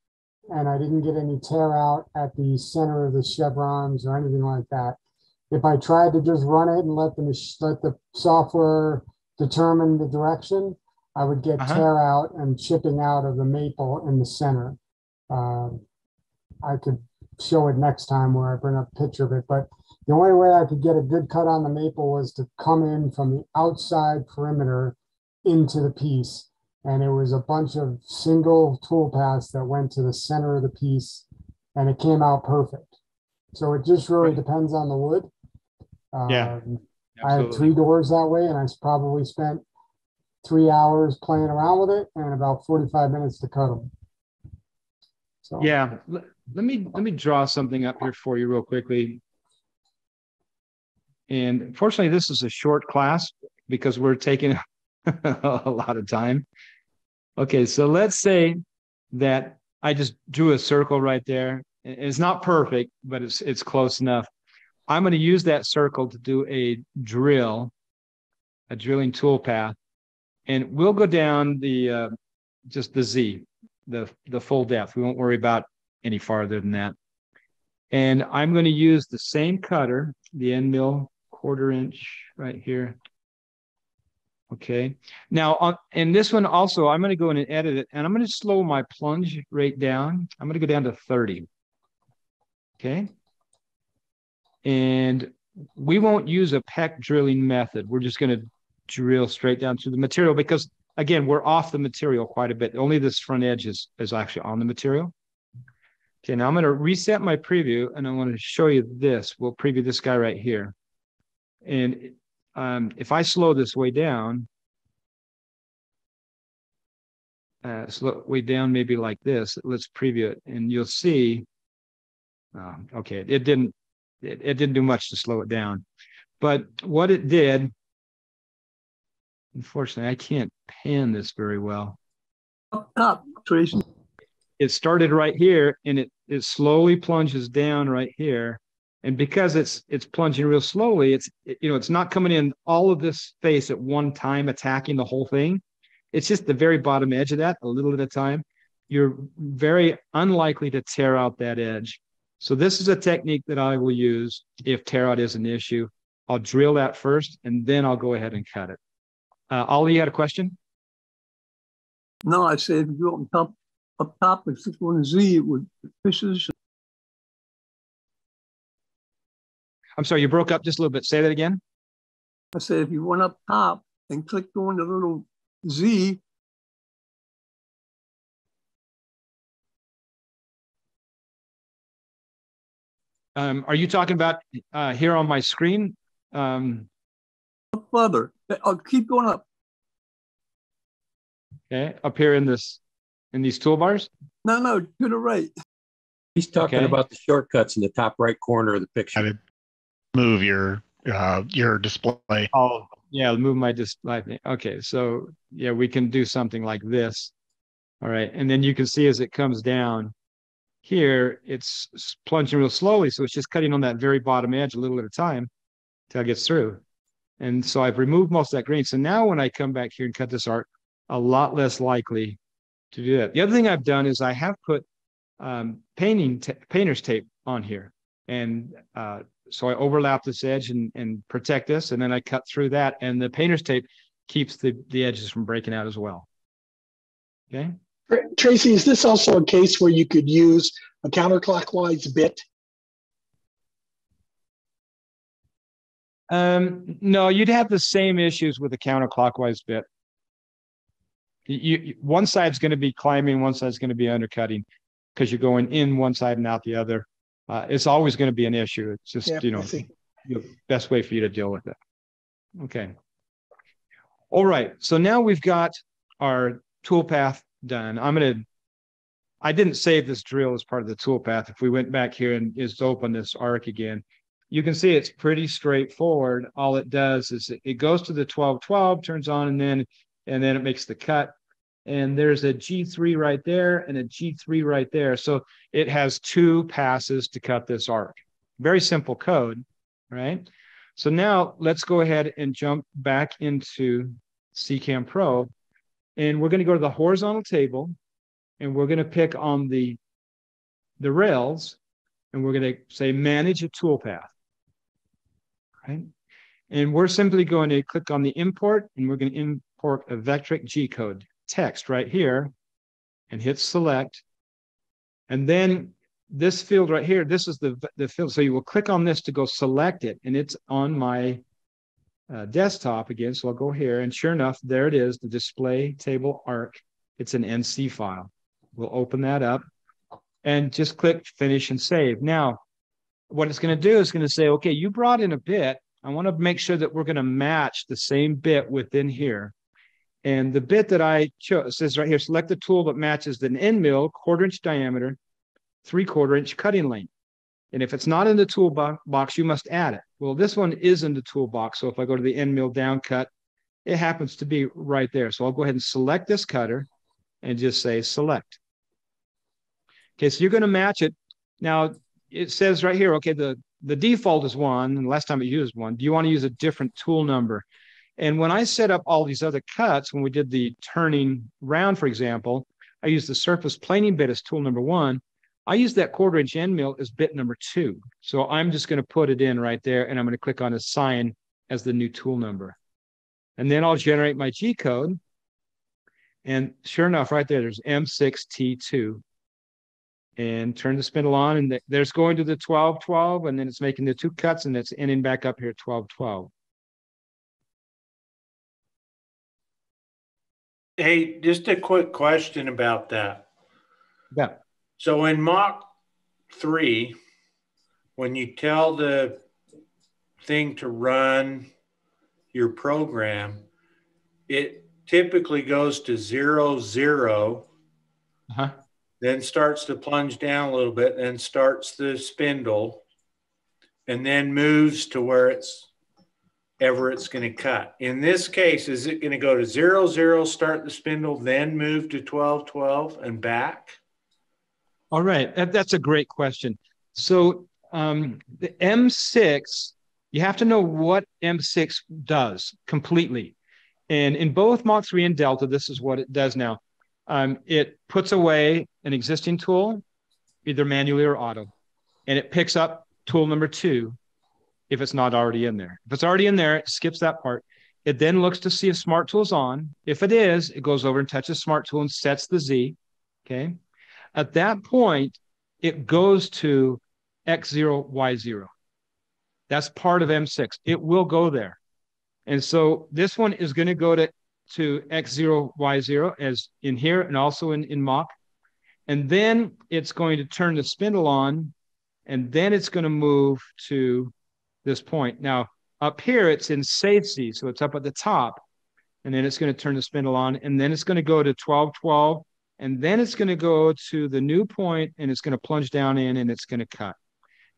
And I didn't get any tear out at the center of the chevrons or anything like that. If I tried to just run it and let the software determine the direction, I would get tear out and chipping out of the maple in the center. I could show it next time where I bring up a picture of it, but the only way I could get a good cut on the maple was to come in from the outside perimeter into the piece. And it was a bunch of single tool paths that went to the center of the piece, and it came out perfect. So it just really depends on the wood. Yeah, I had three doors that way, and I probably spent 3 hours playing around with it and about 45 minutes to cut them. So. Yeah, let me draw something up here for you real quickly. And fortunately, this is a short class because we're taking a lot of time. Okay, so let's say that I just drew a circle right there. It's not perfect, but it's close enough. I'm going to use that circle to do a drill, a drilling tool path, and we'll go down the just the Z, the full depth. We won't worry about any farther than that. And I'm going to use the same cutter, the end mill 1/4" right here. Okay. Now, in this one also, I'm going to go in and edit it, and I'm going to slow my plunge rate down. I'm going to go down to 30. Okay. And we won't use a peck drilling method. We're just going to drill straight down to the material because, again, we're off the material quite a bit. Only this front edge is actually on the material. Okay, now I'm going to reset my preview, and I want to show you this. We'll preview this guy right here. And if I slow this way down, maybe like this, let's preview it, and you'll see. Okay, it didn't do much to slow it down. But what it did, unfortunately, I can't pan this very well. Up, Tracy. It started right here, and it slowly plunges down right here. And because it's plunging real slowly, it's not coming in all of this space at one time, attacking the whole thing. It's just the very bottom edge of that, a little at a time. You're very unlikely to tear out that edge. So this is a technique that I will use if tear out is an issue. I'll drill that first, and then I'll go ahead and cut it. Ollie, you had a question? No, I'd say if you go up top with 61Z, it would fishes. I'm sorry, you broke up just a little bit. Say that again. I said if you went up top and clicked on the little Z, are you talking about here on my screen? Further, I'll keep going up. Okay, up here in this, in these toolbars. No, to the right. He's talking about the shortcuts in the top right corner of the picture. I mean, move your display. Oh, yeah, move my display thing. Okay, so yeah, we can do something like this. All right, and then you can see as it comes down here, it's plunging real slowly, so it's just cutting on that very bottom edge a little at a time until it gets through. And so I've removed most of that green. So now when I come back here and cut this art, a lot less likely to do that. The other thing I've done is I have put painter's tape on here. And so I overlap this edge and protect this, and then I cut through that, and the painter's tape keeps the edges from breaking out as well. Okay. Tracy, is this also a case where you could use a counterclockwise bit? No, you'd have the same issues with a counterclockwise bit. One side's going to be climbing, one side's going to be undercutting, because you're going in one side and out the other. It's always going to be an issue. It's just, you know, the best way for you to deal with it. Okay. All right. So now we've got our toolpath done. I didn't save this drill as part of the toolpath. If we went back here and just open this arc again, you can see it's pretty straightforward. All it does is it goes to the 1212, turns on, and then it makes the cut. And there's a G3 right there and a G3 right there. So it has two passes to cut this arc. Very simple code, right? So now let's go ahead and jump back into CCAM Pro. And we're going to go to the horizontal table, and we're going to pick on the rails, and we're going to say manage a toolpath, right? And we're simply going to click on the import, and we're going to import a Vectric G code text right here, and hit select. And then this field right here, this is the field. So you will click on this to go select it, and it's on my desktop again. So I'll go here, and sure enough, there it is, the display table arc. It's an NC file. We'll open that up and just click finish and save. Now, what it's going to do is going to say, okay, you brought in a bit. I want to make sure that we're going to match the same bit within here. And the bit that I chose says right here, select the tool that matches an end mill, 1/4 inch diameter, 3/4 inch cutting length. And if it's not in the toolbox, you must add it. Well, this one is in the toolbox. So if I go to the end mill down cut, it happens to be right there. So I'll go ahead and select this cutter and just say select. Okay, so you're going to match it. Now, it says right here, okay, the default is one, and last time it used one. Do you want to use a different tool number? And when I set up all these other cuts, when we did the turning round, for example, I used the surface planing bit as tool number 1. I use that 1/4 inch end mill as bit number 2. So I'm just going to put it in right there, and I'm going to click on assign as the new tool number. And then I'll generate my G code. And sure enough, right there, there's M6T2. And turn the spindle on, and there's going to the 1212, and then it's making the two cuts, and it's ending back up here at 1212. Hey, just a quick question about that. Yeah. So in Mach 3, when you tell the thing to run your program, it typically goes to 0, 0, then starts to plunge down a little bit, then starts the spindle, and then moves to where it's going to cut. In this case, is it going to go to 0, 0, start the spindle, then move to 12, 12 and back? All right, that's a great question. So the M6, you have to know what M6 does completely. And in both Mach 3 and Delta, this is what it does now. It puts away an existing tool, either manually or auto, and it picks up tool number 2 if it's not already in there. If it's already in there, it skips that part. It then looks to see if Smart Tool is on. If it is, it goes over and touches Smart Tool and sets the Z, okay? At that point, it goes to X0, Y0. That's part of M6. It will go there. And so this one is going to go to X0, Y0 as in here and also in Mach. And then it's going to turn the spindle on, and then it's going to move to this point. Now, up here, it's in safety, so it's up at the top, and then it's going to turn the spindle on, and then it's going to go to 1212, and then it's going to go to the new point, and it's going to plunge down in, and it's going to cut.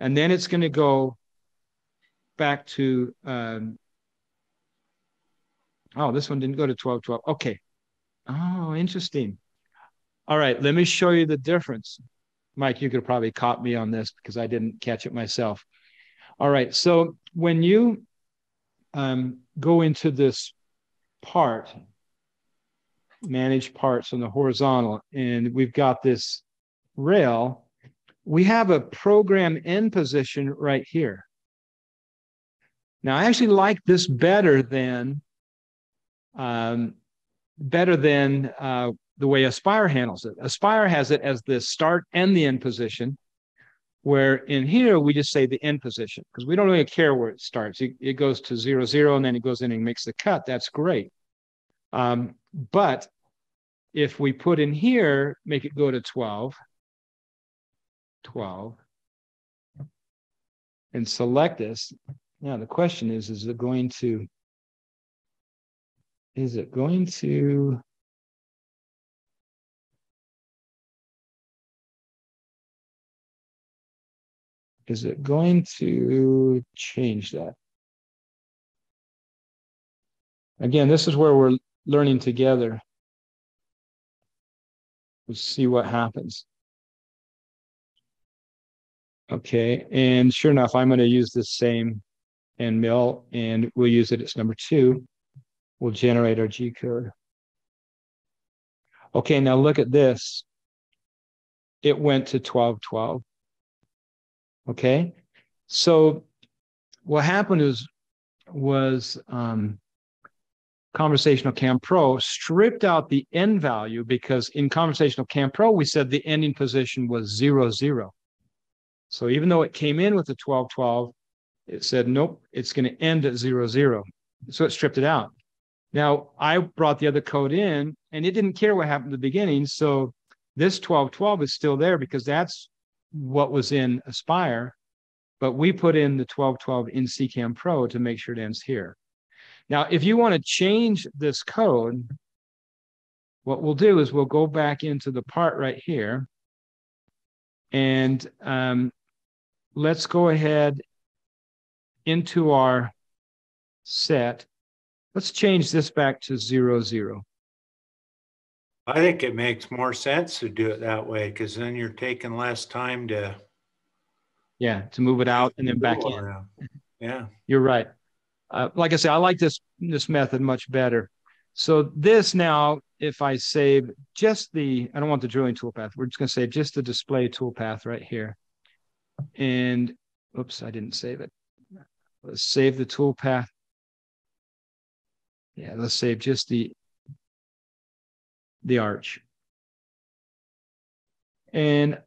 And then it's going to go back to, oh, this one didn't go to 1212. Okay. Oh, interesting. All right, let me show you the difference. Mike, you could have probably caught me on this because I didn't catch it myself. All right, so when you go into this part, manage parts on the horizontal, and we've got this rail, we have a program end position right here. Now, I actually like this better than the way Aspire handles it. Aspire has it as the start and the end position, where in here, we just say the end position, because we don't really care where it starts. It goes to 0, 0, and then it goes in and makes the cut. That's great. But if we put in here, make it go to 12, 12, and select this. Now, the question is it going to is it going to change that? Again, this is where we're learning together. We'll see what happens. Okay, and sure enough, I'm going to use this same end mill, and we'll use it as number 2. We'll generate our G code. Okay, now look at this. It went to 1212. Okay, so what happened was Conversational CAM Pro stripped out the end value, because in Conversational CAM Pro, we said the ending position was 0, 0. So even though it came in with the 12, 12, it said, nope, it's going to end at 0, 0. So it stripped it out. Now, I brought the other code in, and it didn't care what happened at the beginning. So this 12, 12 is still there because that's what was in Aspire, but we put in the 12, 12 in CCAM Pro to make sure it ends here. Now, if you want to change this code, what we'll do is we'll go back into the part right here, and let's go ahead into our set. Let's change this back to 0, 0. I think it makes more sense to do it that way, because then you're taking less time to. Yeah, to move it out and then back in. Yeah. You're right. Like I said, I like this method much better. So this now, if I save just the, I don't want the drilling toolpath. We're just going to save just the display toolpath right here. And, oops, I didn't save it. Let's save the toolpath. Yeah, let's save just the arch. And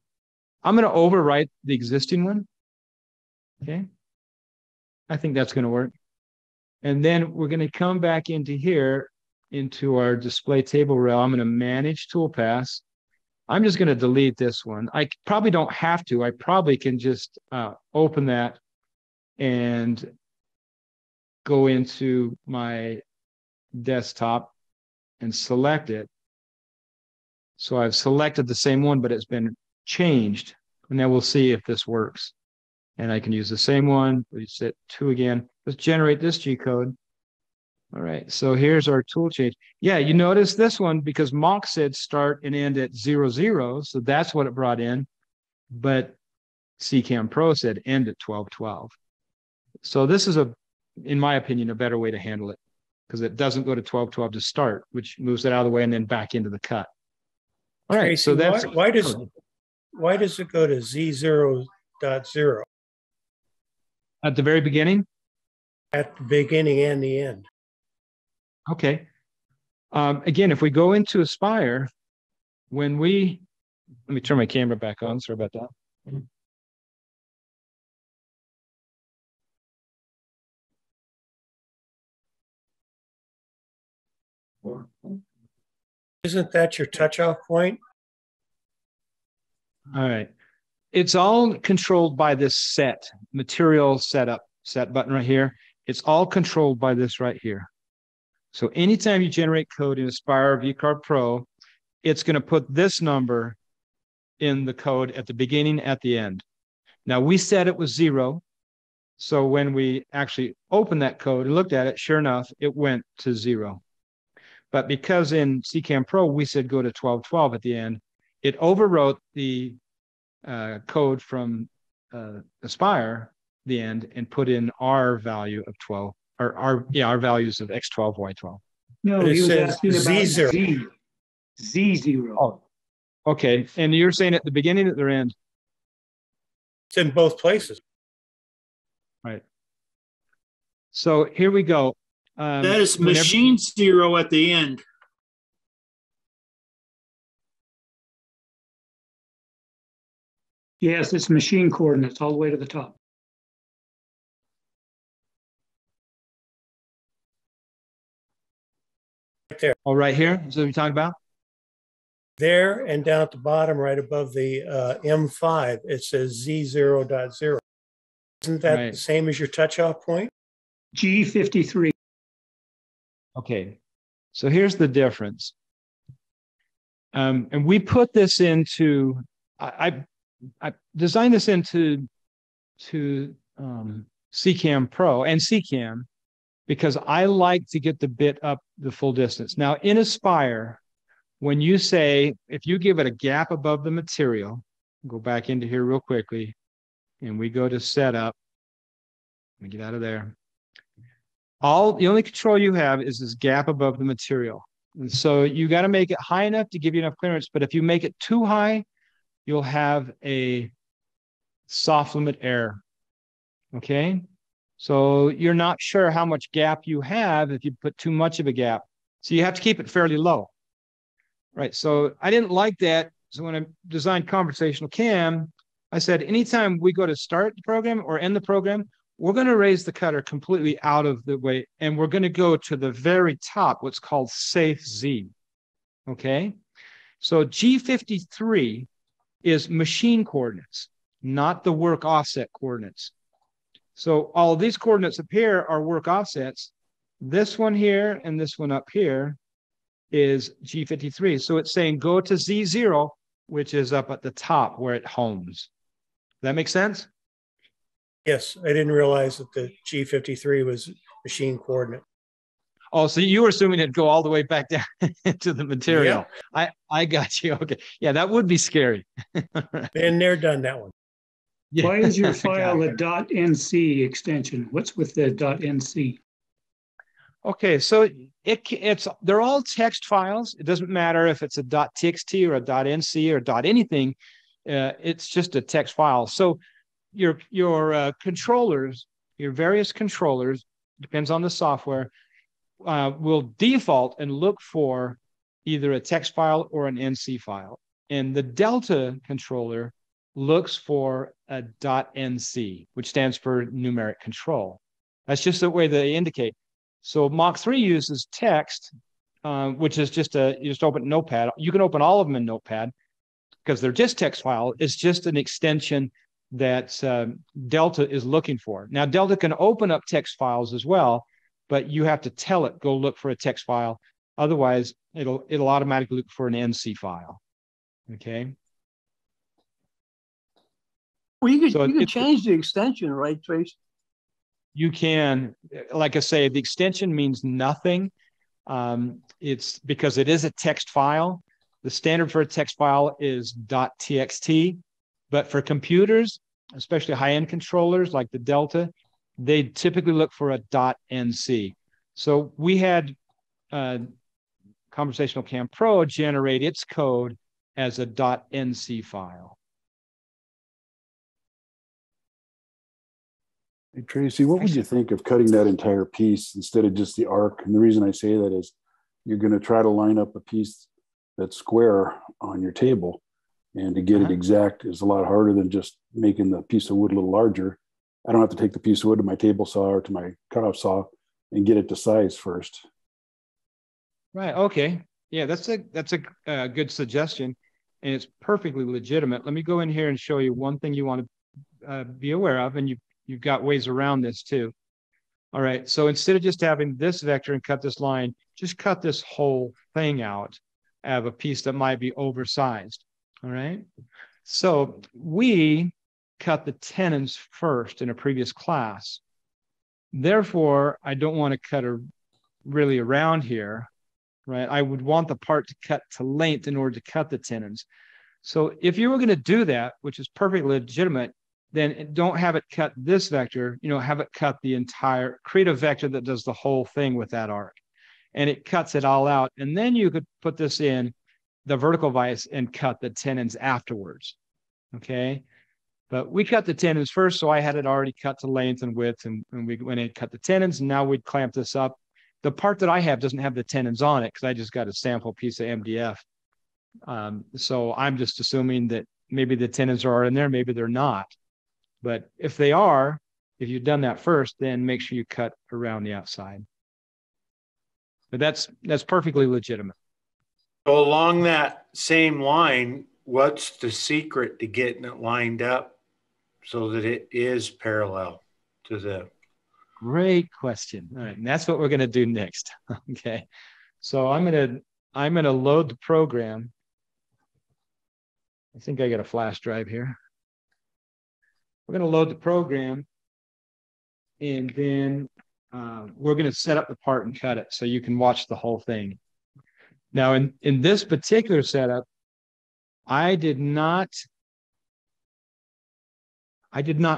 I'm going to overwrite the existing one. Okay. I think that's going to work. And then we're going to come back into here, into our display table rail. I'm going to manage toolpaths. I'm just going to delete this one. I probably don't have to. I probably can just open that and go into my desktop and select it. So I've selected the same one, but it's been changed. And then we'll see if this works. And I can use the same one. We set 2 again. Let's generate this G code. All right, so here's our tool change. Yeah, you notice this one, because Mach said start and end at 0, 0. So that's what it brought in. But CCAM Pro said end at 12, 12. So this is, in my opinion, a better way to handle it, because it doesn't go to 12, 12 to start, which moves it out of the way and then back into the cut. All right, Tracy, so that's why does it go to Z0.0 at the very beginning? At the beginning and the end. Okay. Again, if we go into Aspire, when we, let me turn my camera back on. Sorry about that. Isn't that your touch-off point? All right. It's all controlled by this set, material setup, set button right here. It's all controlled by this right here. So anytime you generate code in Aspire VCarve Pro, it's going to put this number in the code at the beginning, at the end. Now, we said it was 0. So when we actually opened that code and looked at it, sure enough, it went to 0. But because in CCAM Pro, we said go to 1212 at the end, it overwrote the code from Aspire, the end, and put in our value of 12, or our values of X12, Y12. No, it says Z0. Z0. Oh, okay. And you're saying at the beginning, at the end? It's in both places. Right. So here we go. That is machine 0 at the end. Yes, it's machine coordinates all the way to the top. Right there. Oh, right here? Is that what you're talking about? There and down at the bottom, right above the M5, it says Z0.0. Isn't that right, the same as your touch-off point? G53. Okay, so here's the difference. And we put this into, I designed this into CCAM Pro and CCAM because I like to get the bit up the full distance. Now in Aspire, when you say, if you give it a gap above the material, go back into here real quickly, and we go to setup, let me get out of there. The only control you have is this gap above the material. And so you got to make it high enough to give you enough clearance. But if you make it too high, you'll have a soft limit error. Okay. So you're not sure how much gap you have if you put too much of a gap. So you have to keep it fairly low. Right. So I didn't like that. So when I designed Conversational CAM, I said, anytime we go to start the program or end the program, we're going to raise the cutter completely out of the way, and we're going to go to the very top, what's called safe Z, okay? So G53 is machine coordinates, not the work offset coordinates. So all of these coordinates up here are work offsets. This one here and this one up here is G53. So it's saying go to Z0, which is up at the top where it homes. Does that make sense? Yes, I didn't realize that the G53 was machine coordinate. Oh, so you were assuming it'd go all the way back down to the material. Yeah. I got you. Okay. Yeah, that would be scary. Been there, done that one. Yeah. Why is your file a .nc extension? What's with the .nc? Okay, so they're all text files. It doesn't matter if it's a .txt or a .nc or .anything. It's just a text file. So your controllers, your various controllers, depends on the software, will default and look for either a text file or an NC file. And the Delta controller looks for a .NC, which stands for numeric control. That's just the way they indicate. So Mach 3 uses text, which is just you just open Notepad. You can open all of them in Notepad because they're just text file. It's just an extension that Delta is looking for. Now, Delta can open up text files as well, but you have to tell it, go look for a text file. Otherwise, it'll automatically look for an NC file, okay? Well, you could change the extension, right, Trace? You can. Like I say, the extension means nothing. It's because it is a text file. The standard for a text file is .txt. But for computers, especially high-end controllers like the Delta, they typically look for a .nc. So we had Conversational CAM Pro generate its code as a .nc file. Hey, Tracy, what would you think of cutting that entire piece instead of just the arc? And the reason I say that is you're going to try to line up a piece that's square on your table, and to get it exact is a lot harder than just making the piece of wood a little larger. I don't have to take the piece of wood to my table saw or to my cutoff saw and get it to size first. Right. Okay. Yeah, that's a good suggestion, and it's perfectly legitimate. Let me go in here and show you one thing you want to be aware of, and you've got ways around this too. All right. So instead of just having this vector and cut this line, just cut this whole thing out of a piece that might be oversized. All right. So we cut the tenons first in a previous class. Therefore, I don't want to cut really around here, right? I would want the part to cut to length in order to cut the tenons. So if you were going to do that, which is perfectly legitimate, then don't have it cut this vector, you know, have it cut the entire, create a vector that does the whole thing with that arc. And it cuts it all out. And then you could put this in the vertical vise and cut the tenons afterwards, okay? But we cut the tenons first, so I had it already cut to length and width, and we went in and cut the tenons, and now we'd clamp this up. The part that I have doesn't have the tenons on it because I just got a sample piece of MDF. So I'm just assuming that maybe the tenons are in there, maybe they're not. But if they are, if you've done that first, then make sure you cut around the outside. But that's perfectly legitimate. So along that same line, what's the secret to getting it lined up so that it is parallel to the... Great question. All right, and that's what we're going to do next. Okay, so I'm going to load the program. I think I got a flash drive here. We're going to load the program, and then we're going to set up the part and cut it so you can watch the whole thing. Now, in this particular setup, I did not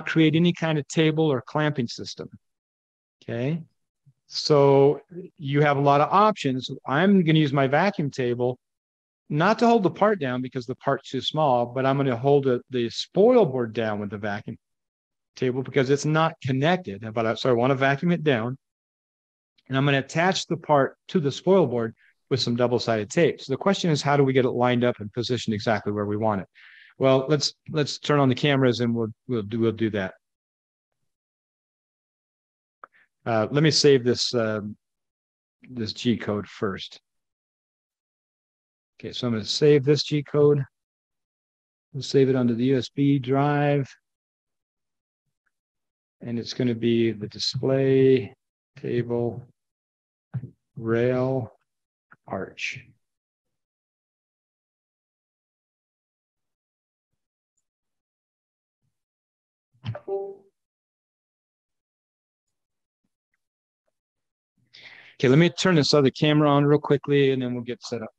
create any kind of table or clamping system, okay? So you have a lot of options. I'm going to use my vacuum table, not to hold the part down because the part's too small, but I'm going to hold the spoil board down with the vacuum table because it's not connected. So I want to vacuum it down, and I'm going to attach the part to the spoil board with some double-sided tape. So the question is, how do we get it lined up and positioned exactly where we want it? Well, let's turn on the cameras and we'll do that. Let me save this this G code first. Okay, so I'm going to save this G code. We'll save it onto the USB drive, and it's going to be the display table rail arch. Okay, let me turn this other camera on real quickly and then we'll get set up.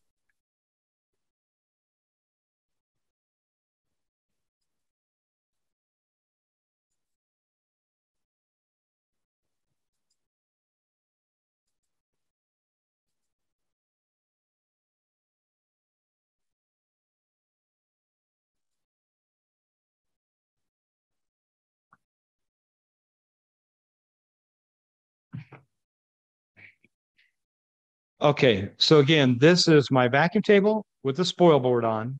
Okay, so again, this is my vacuum table with the spoil board on.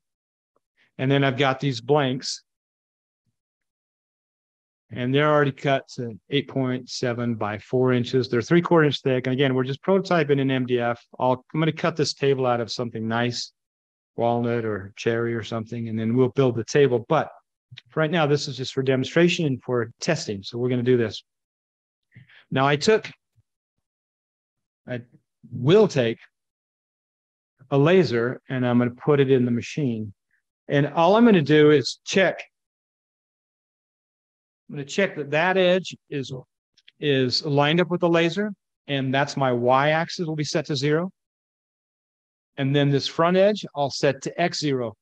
And then I've got these blanks. And they're already cut to 8.7 by 4 inches. They're 3/4 inch thick. And again, we're just prototyping in MDF. I'm going to cut this table out of something nice, walnut or cherry or something, and then we'll build the table. But for right now, this is just for demonstration and for testing. So we're going to do this. Now I will take a laser and I'm going to put it in the machine. And all I'm going to do is check. I'm going to check that edge is lined up with the laser. And that's my y-axis will be set to 0. And then this front edge, I'll set to x0.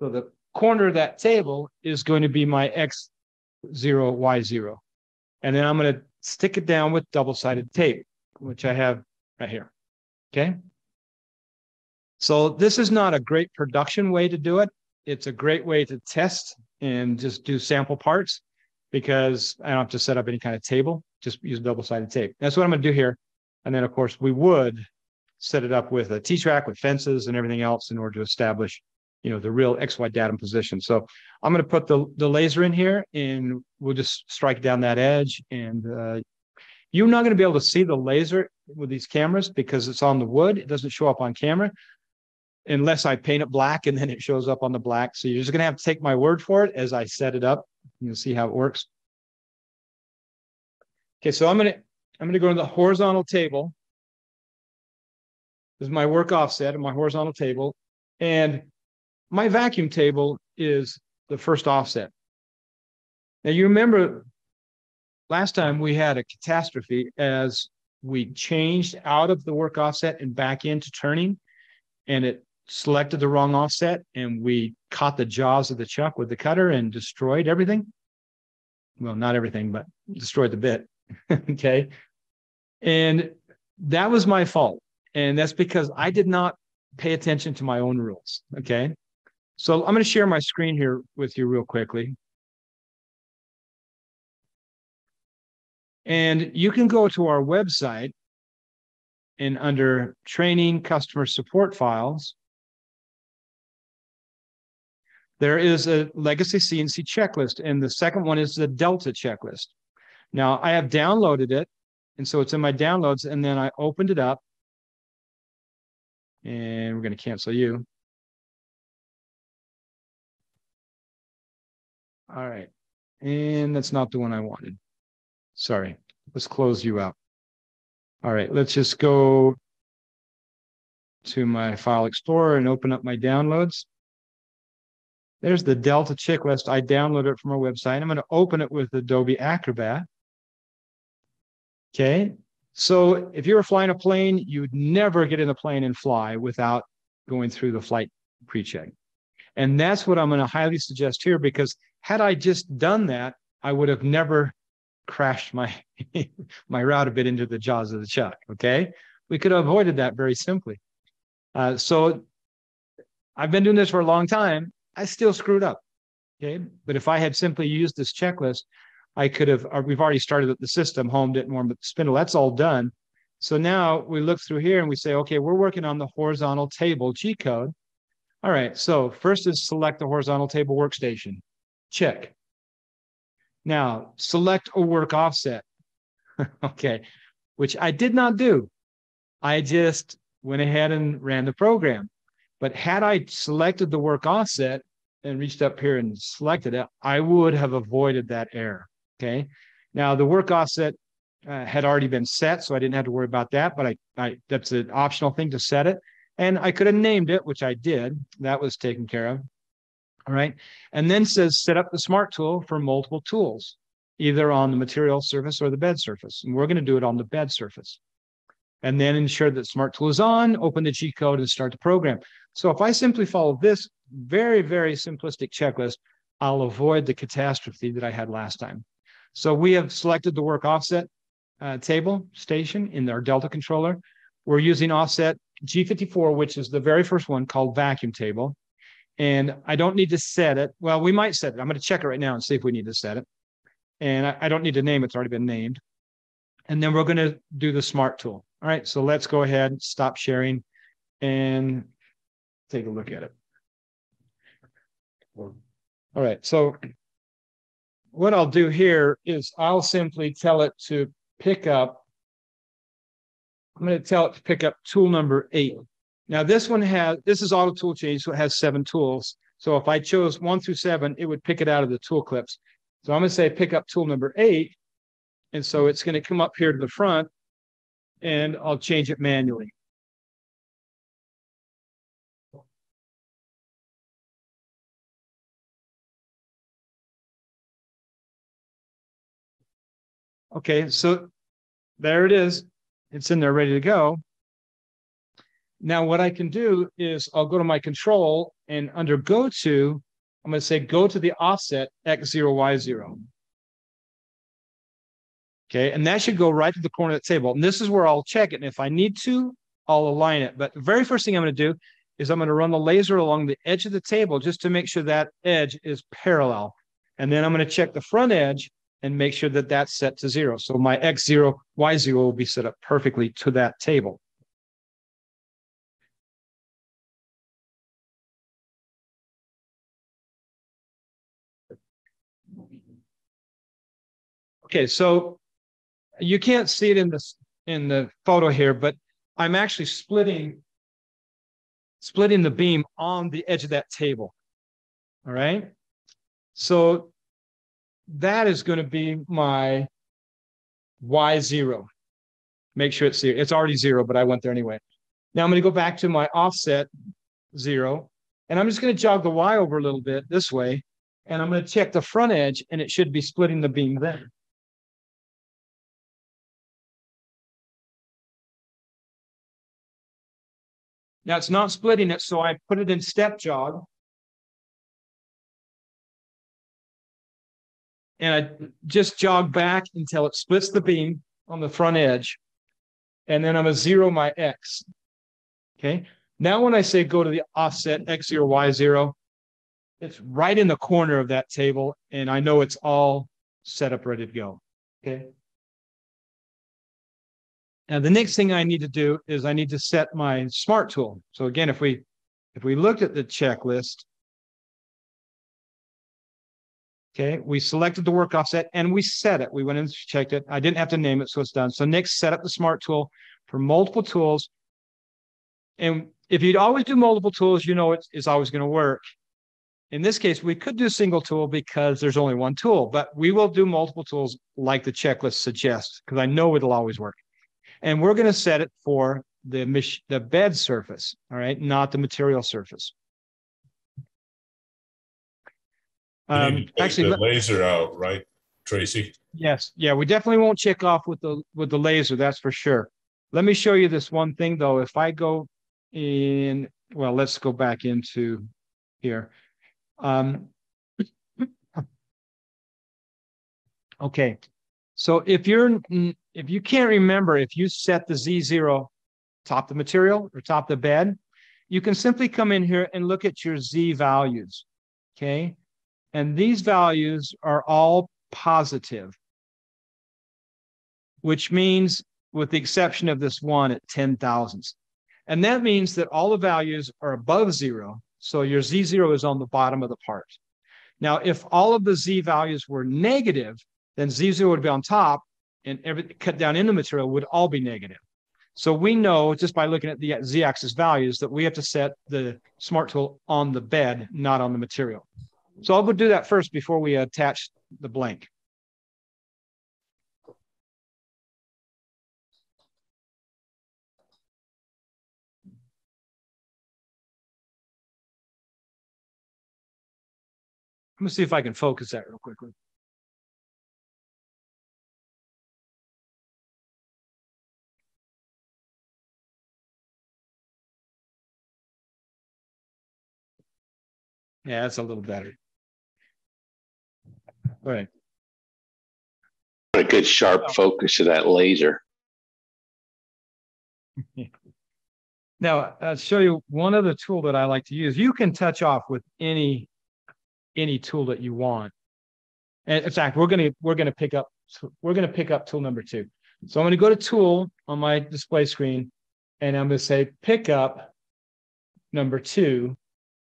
So the corner of that table is going to be my x0, y0. And then I'm going to stick it down with double-sided tape, which I have right here. Okay. So this is not a great production way to do it. It's a great way to test and just do sample parts. because I don't have to set up any kind of table, just use double-sided tape. That's what I'm going to do here. And then, of course, we would set it up with a T-track with fences and everything else in order to establish, you know, the real XY datum position. So I'm going to put the laser in here, and we'll just strike down that edge. And you're not going to be able to see the laser with these cameras because it's on the wood. It doesn't show up on camera unless I paint it black, and then it shows up on the black. So you're just going to have to take my word for it as I set it up. You'll see how it works. Okay, so I'm going to go to the horizontal table. This is my work offset and my horizontal table. And my vacuum table is the first offset. Now, you remember last time we had a catastrophe as we changed out of the work offset and back into turning, and it selected the wrong offset, and we caught the jaws of the chuck with the cutter and destroyed everything. Well, not everything, but destroyed the bit. Okay. And that was my fault. And that's because I did not pay attention to my own rules. Okay. So I'm going to share my screen here with you real quickly. And you can go to our website and under Training Customer Support Files, there is a Legacy CNC checklist, and the second one is the Delta checklist. Now, I have downloaded it, and so it's in my downloads, and then I opened it up, and we're going to cancel you. All right, and that's not the one I wanted. Sorry, let's close you out. All right, let's just go to my File Explorer and open up my downloads. There's the Delta checklist. I downloaded it from our website. I'm going to open it with Adobe Acrobat. Okay. So if you were flying a plane, you would never get in the plane and fly without going through the flight pre-check. And that's what I'm going to highly suggest here, because had I just done that, I would have never crashed my, my route a bit into the jaws of the chuck. Okay. We could have avoided that very simply. So I've been doing this for a long time. I still screwed up, okay? But if I had simply used this checklist, I could have, we've already started the system, home, didn't warm up the spindle, that's all done. So now we look through here and we say, okay, we're working on the horizontal table G-code. All right, so first is select the horizontal table workstation, check. Now, select a work offset, okay, which I did not do. I just went ahead and ran the program. But had I selected the work offset and reached up here and selected it, I would have avoided that error, okay? Now, the work offset had already been set, so I didn't have to worry about that, but that's an optional thing to set it. And I could have named it, which I did. That was taken care of, all right? And then says, set up the smart tool for multiple tools, either on the material surface or the bed surface. And we're going to do it on the bed surface. And then ensure that smart tool is on, open the G-code, and start the program. So if I simply follow this very, very simplistic checklist, I'll avoid the catastrophe that I had last time. So we have selected the work offset table station in our Delta controller. We're using offset G54, which is the very first one, called vacuum table. And I don't need to set it. Well, we might set it. I'm going to check it right now and see if we need to set it. And I don't need to name it. It's already been named. And then we're going to do the smart tool. All right, so let's go ahead and stop sharing and take a look at it. All right, so what I'll do here is I'll simply tell it to pick up, I'm going to tell it to pick up tool number 8. Now this one has, this is auto tool change, so it has 7 tools. So if I chose 1 through 7, it would pick it out of the tool clips. So I'm going to say pick up tool number 8. And so it's going to come up here to the front, and I'll change it manually. Okay, so there it is. It's in there ready to go. Now what I can do is I'll go to my control, and under go to, I'm going to say go to the offset X0Y0. Okay, and that should go right to the corner of the table. And this is where I'll check it. And if I need to, I'll align it. But the very first thing I'm going to do is I'm going to run the laser along the edge of the table just to make sure that edge is parallel. And then I'm going to check the front edge and make sure that that's set to zero. So my X0, Y0 will be set up perfectly to that table. Okay, so you can't see it in the photo here, but I'm actually splitting the beam on the edge of that table. All right, so that is going to be my Y0. Make sure it's zero. It's already zero, but I went there anyway. Now I'm going to go back to my offset zero, and I'm just going to jog the Y over a little bit this way, and I'm going to check the front edge, and it should be splitting the beam then. Now it's not splitting it, so I put it in step jog. And I just jog back until it splits the beam on the front edge. And then I'm going to zero my X. Okay. Now when I say go to the offset X0, Y0, it's right in the corner of that table. And I know it's all set up, ready to go. Okay. Now the next thing I need to do is I need to set my smart tool. So again, if we looked at the checklist, okay, we selected the work offset and we set it. We went and checked it. I didn't have to name it, so it's done. So next, set up the smart tool for multiple tools. And if you'd always do multiple tools, you know it's always going to work. In this case, we could do single tool because there's only one tool, but we will do multiple tools like the checklist suggests, because I know it'll always work. And we're going to set it for the bed surface, all right, not the material surface. Actually, the laser out, right, Tracy? Yes. Yeah, we definitely won't check off with the laser. That's for sure. Let me show you this one thing though. If I go in, well, let's go back into here. Okay. So if you can't remember if you set the Z0 top the material or top the bed, you can simply come in here and look at your Z values. Okay. And these values are all positive, which means with the exception of this one at 10,000. And that means that all the values are above zero. So your Z0 is on the bottom of the part. Now, if all of the Z values were negative, then Z0 would be on top and everything cut down in the material would all be negative. So we know just by looking at the Z-axis values that we have to set the smart tool on the bed, not on the material. So I'll go do that first before we attach the blank. I'm going to see if I can focus that real quickly. Yeah, that's a little better. All right. A good sharp focus of that laser. Now, I'll show you one other tool that I like to use. You can touch off with any tool that you want. And in fact, we're going to pick up tool number 2. So I'm going to go to tool on my display screen, and I'm going to say pick up number 2,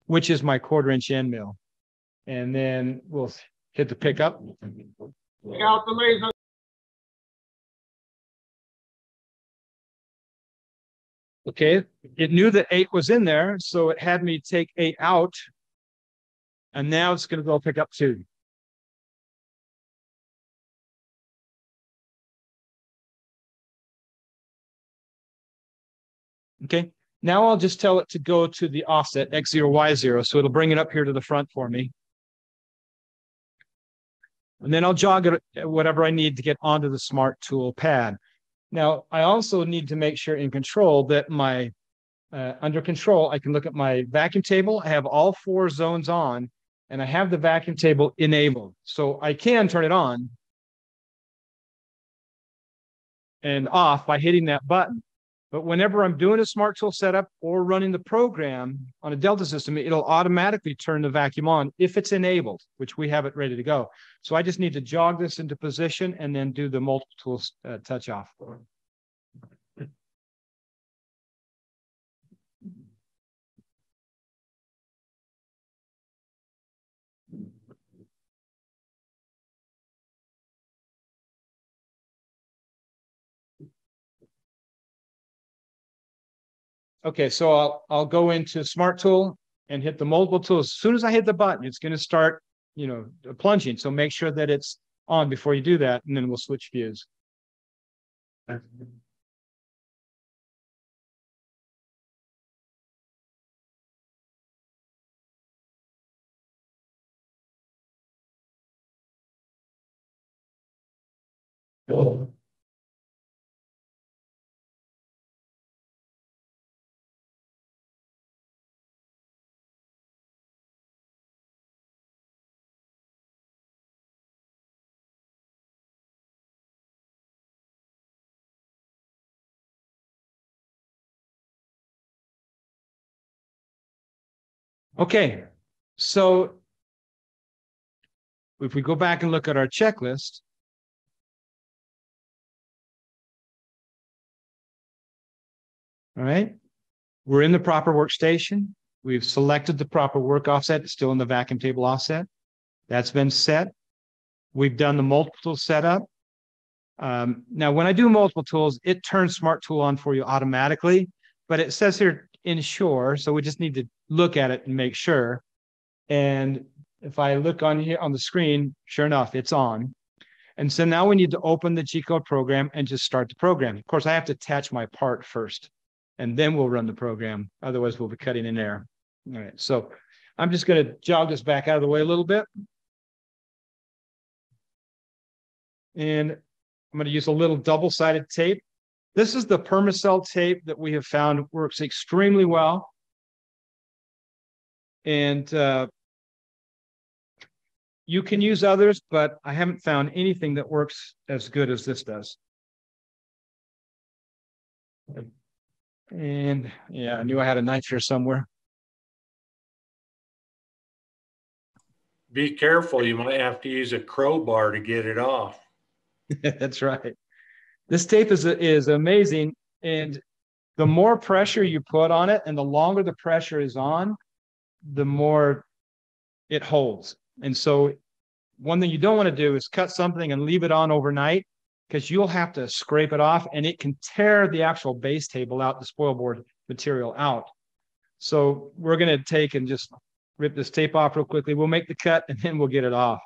which is my 1/4-inch end mill, and then we'll hit the pickup. Pick out the laser. Okay, it knew that 8 was in there, so it had me take 8 out, and now it's going to go pick up 2. Okay, now I'll just tell it to go to the offset X0, Y0, so it'll bring it up here to the front for me. And then I'll jog it whatever I need to get onto the smart tool pad. Now, I also need to make sure in control that my, under control, I can look at my vacuum table. I have all 4 zones on, and I have the vacuum table enabled. So I can turn it on and off by hitting that button. But whenever I'm doing a smart tool setup or running the program on a Delta system, it'll automatically turn the vacuum on if it's enabled, which we have it ready to go. So I just need to jog this into position and then do the multiple tools touch off. Okay, so I'll go into Smart Tool and hit the multiple tools. As soon as I hit the button, it's going to start, you know, plunging. So make sure that it's on before you do that, and then we'll switch views. Cool. Okay, so if we go back and look at our checklist, all right, we're in the proper workstation. We've selected the proper work offset. It's still in the vacuum table offset. That's been set. We've done the multiple tool setup. Now, when I do multiple tools, it turns Smart Tool on for you automatically, but it says here, ensure, so we just need to look at it and make sure. And if I look on here on the screen, sure enough, it's on. And so now we need to open the G-code program and just start the program. Of course, I have to attach my part first, and then we'll run the program. Otherwise, we'll be cutting in air. All right, so I'm just going to jog this back out of the way a little bit. And I'm going to use a little double-sided tape. This is the Permacel tape that we have found works extremely well. And you can use others, but I haven't found anything that works as good as this does. And yeah, I knew I had a knife here somewhere. Be careful, you might have to use a crowbar to get it off. That's right. This tape is amazing. And the more pressure you put on it and the longer the pressure is on, the more it holds. And so one thing you don't want to do is cut something and leave it on overnight, because you'll have to scrape it off and it can tear the actual base table out, the spoil board material out. So we're going to take and just rip this tape off real quickly. We'll make the cut and then we'll get it off.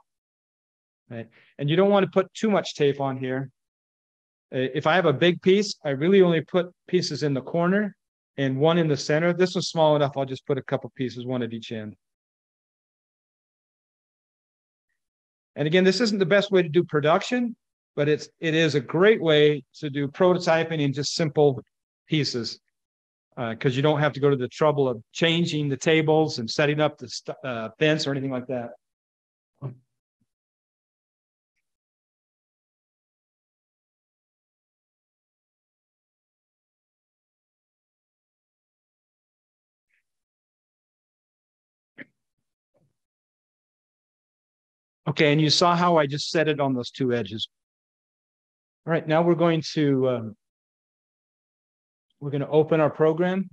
Right? And you don't want to put too much tape on here. If I have a big piece, I really only put pieces in the corner and one in the center. This was small enough, I'll just put a couple pieces, one at each end. And again, this isn't the best way to do production, but it is a great way to do prototyping in just simple pieces, because you don't have to go to the trouble of changing the tables and setting up the fence or anything like that. Okay, and you saw how I just set it on those two edges. All right, now we're going to open our program.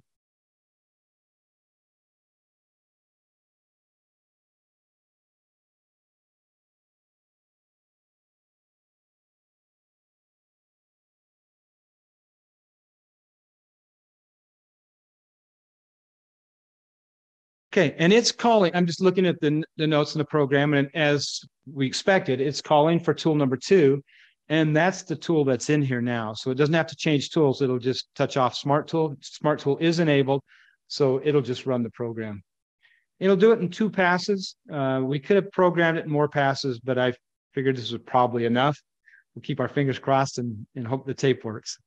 Okay, and it's calling, I'm just looking at the notes in the program, and as we expected, it's calling for tool number 2, and that's the tool that's in here now. So it doesn't have to change tools, it'll just touch off Smart Tool. Smart Tool is enabled, so it'll just run the program. It'll do it in 2 passes. We could have programmed it in more passes, but I figured this was probably enough. We'll keep our fingers crossed and hope the tape works.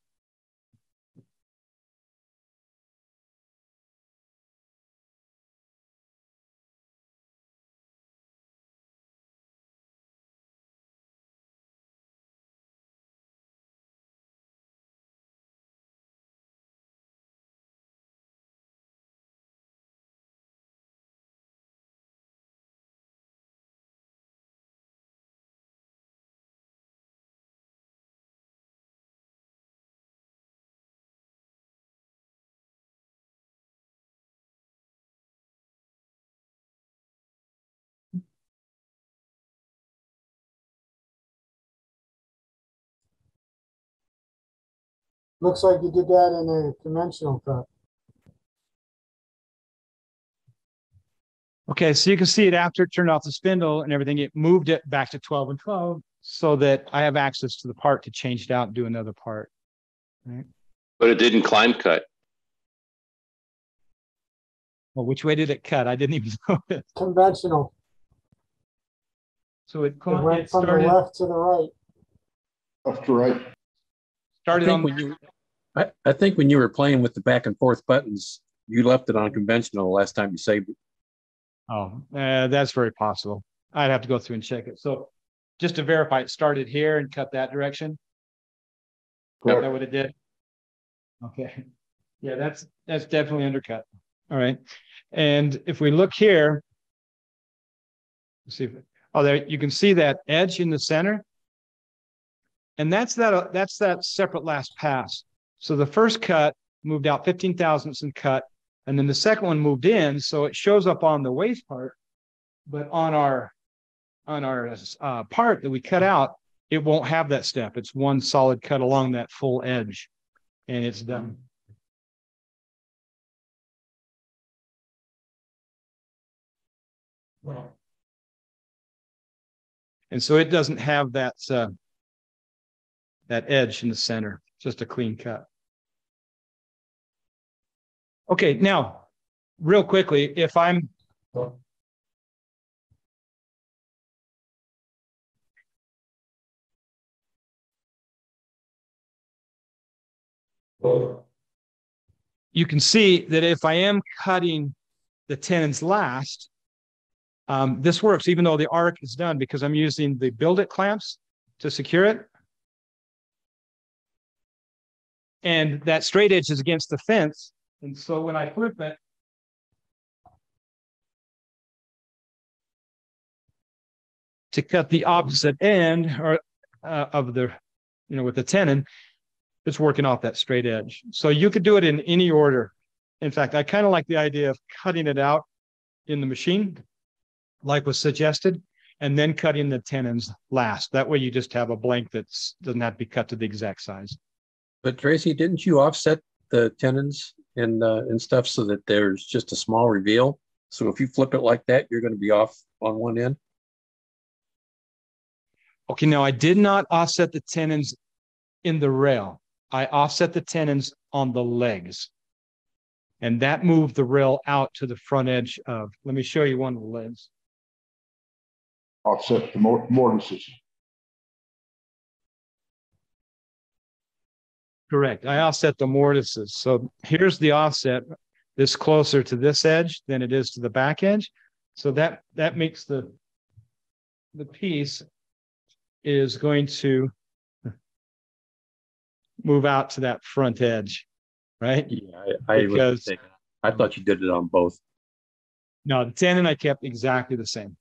Looks like you did that in a conventional cut. Okay, so you can see it after it turned off the spindle and everything, it moved it back to 12 and 12 so that I have access to the part to change it out and do another part. Right? But it didn't climb cut. Well, which way did it cut? I didn't even know it. Conventional. So it went from the left to the right. Left to right. Started on when you, I think when you were playing with the back and forth buttons, you left it on conventional the last time you saved it. Oh, that's very possible. I'd have to go through and check it. So just to verify, it started here and cut that direction. Correct. Is that what it did? Okay. Yeah, that's definitely undercut. All right. And if we look here, let's see if, oh, there you can see that edge in the center. And that's that separate last pass. So the first cut moved out 15 thousandths and cut. And then the second one moved in, so it shows up on the waste part, but on our part that we cut out, it won't have that step. It's one solid cut along that full edge, and it's done. Wow. And so it doesn't have that that edge in the center. Just a clean cut. Okay, now, real quickly, if I'm, you can see that if I am cutting the tenons last, this works even though the arc is done because I'm using the build-it clamps to secure it. And that straight edge is against the fence. And so when I flip it, to cut the opposite end or of the, you know, with the tenon, it's working off that straight edge. So you could do it in any order. In fact, I kind of like the idea of cutting it out in the machine, like was suggested, and then cutting the tenons last. That way you just have a blank that doesn't have to be cut to the exact size. But Tracy, didn't you offset the tenons and stuff so that there's just a small reveal? So if you flip it like that, you're going to be off on one end. Okay, no, I did not offset the tenons in the rail. I offset the tenons on the legs. And that moved the rail out to the front edge of, let me show you one of the legs. Offset the mortises. Correct. I offset the mortises. So here's the offset. This closer to this edge than it is to the back edge. So that makes the piece is going to move out to that front edge, right? Yeah, I thought you did it on both. No, the tenon I kept exactly the same,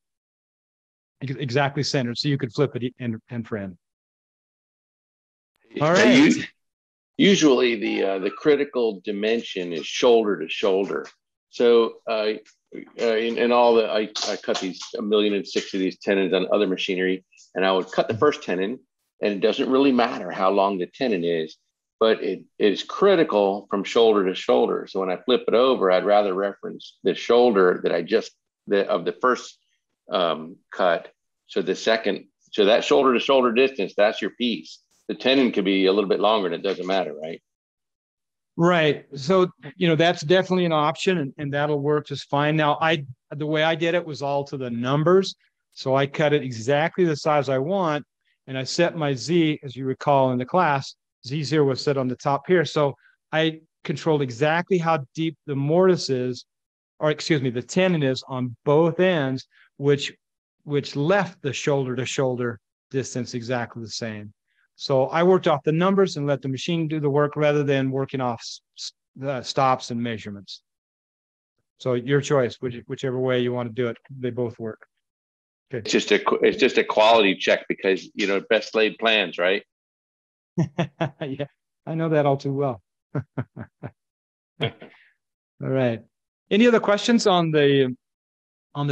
exactly centered, so you could flip it end for end. All right. Usually the critical dimension is shoulder to shoulder. So I cut these 1,006,000 of these tenons on other machinery, and I would cut the first tenon, and it doesn't really matter how long the tenon is, but it is critical from shoulder to shoulder. So when I flip it over, I'd rather reference the shoulder that I just, of the first cut. So the second, so that shoulder to shoulder distance, that's your piece. The tenon could be a little bit longer and it doesn't matter, right? Right. So, you know, that's definitely an option and that'll work just fine. Now, the way I did it was all to the numbers. So I cut it exactly the size I want. And I set my Z, as you recall in the class, Z0 was set on the top here. So I controlled exactly how deep the mortise is, or excuse me, the tenon is on both ends, which left the shoulder to shoulder distance exactly the same. So I worked off the numbers and let the machine do the work rather than working off the stops and measurements. So your choice, whichever way you want to do it, they both work. Okay. It's just a quality check because, you know, best laid plans, right? Yeah, I know that all too well. All right. Any other questions on the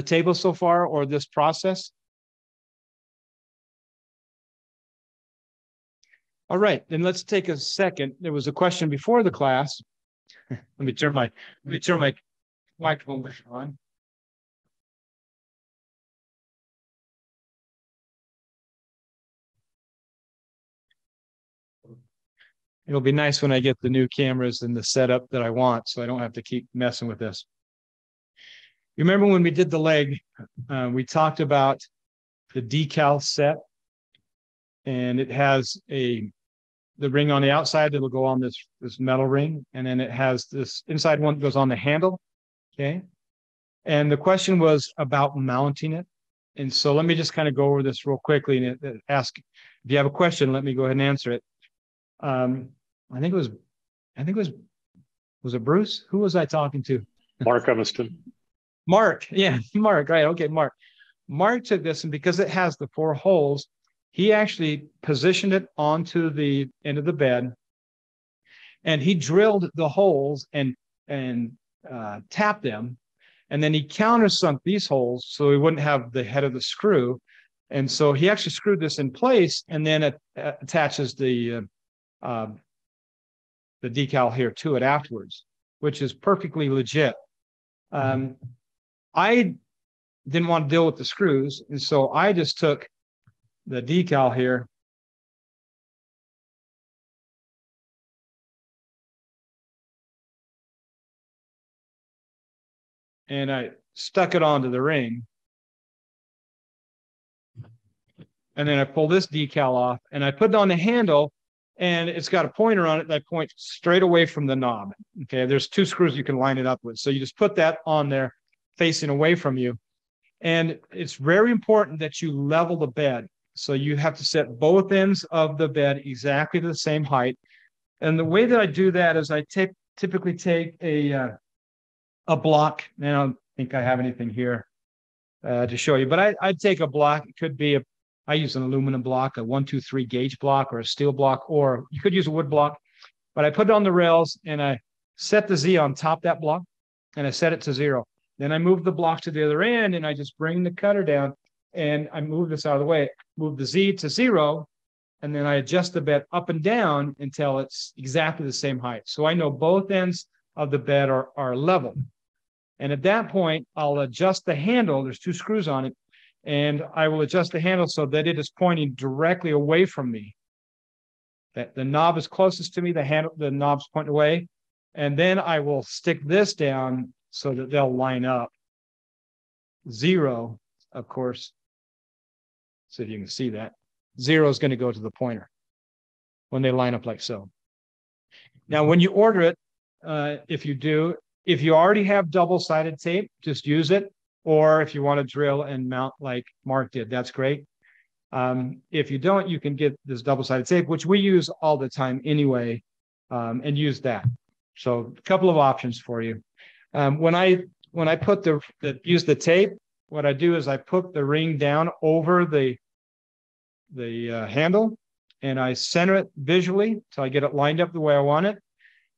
table so far or this process? All right, then let's take a second. There was a question before the class. Let me turn my microphone on. It'll be nice when I get the new cameras and the setup that I want, so I don't have to keep messing with this. You remember when we did the leg, we talked about the decal set, and it has the ring on the outside that'll go on this metal ring, and then it has this inside one that goes on the handle, okay? And the question was about mounting it. And so let me just kind of go over this real quickly and ask, if you have a question, let me go ahead and answer it. I think it was Bruce? Who was I talking to? Mark Evanston. Mark, yeah, Mark, right, okay, Mark. Mark took this, and because it has the four holes, he actually positioned it onto the end of the bed, and he drilled the holes and tapped them, and then he countersunk these holes so he wouldn't have the head of the screw. And so he actually screwed this in place, and then it attaches the decal here to it afterwards, which is perfectly legit. I didn't want to deal with the screws, and so I just took the decal here and I stuck it onto the ring. And then I pull this decal off and I put it on the handle, and it's got a pointer on it that points straight away from the knob. Okay, there's two screws you can line it up with. So you just put that on there facing away from you. And it's very important that you level the bed. So you have to set both ends of the bed exactly to the same height. And the way that I do that is I typically take a block. And I don't think I have anything here to show you, but I'd take a block. It could be I use an aluminum block, a 123 gauge block, or a steel block, or you could use a wood block. But I put it on the rails, and I set the Z on top of that block, and I set it to 0. Then I move the block to the other end, and I just bring the cutter down, and I move this out of the way, move the Z to 0, and then I adjust the bed up and down until it's exactly the same height. So I know both ends of the bed are level. And at that point, I'll adjust the handle. There's two screws on it. And I will adjust the handle so that it is pointing directly away from me. That the knob is closest to me, the knob's pointing away. And then I will stick this down so that they'll line up. 0, of course. So if you can see that. 0 is going to go to the pointer when they line up like so. Now, when you order it, if you already have double-sided tape, just use it. Or if you want to drill and mount like Mark did, that's great. If you don't, you can get this double-sided tape, which we use all the time anyway, and use that. So a couple of options for you. When I put use the tape, what I do is I put the ring down over the handle, and I center it visually so I get it lined up the way I want it.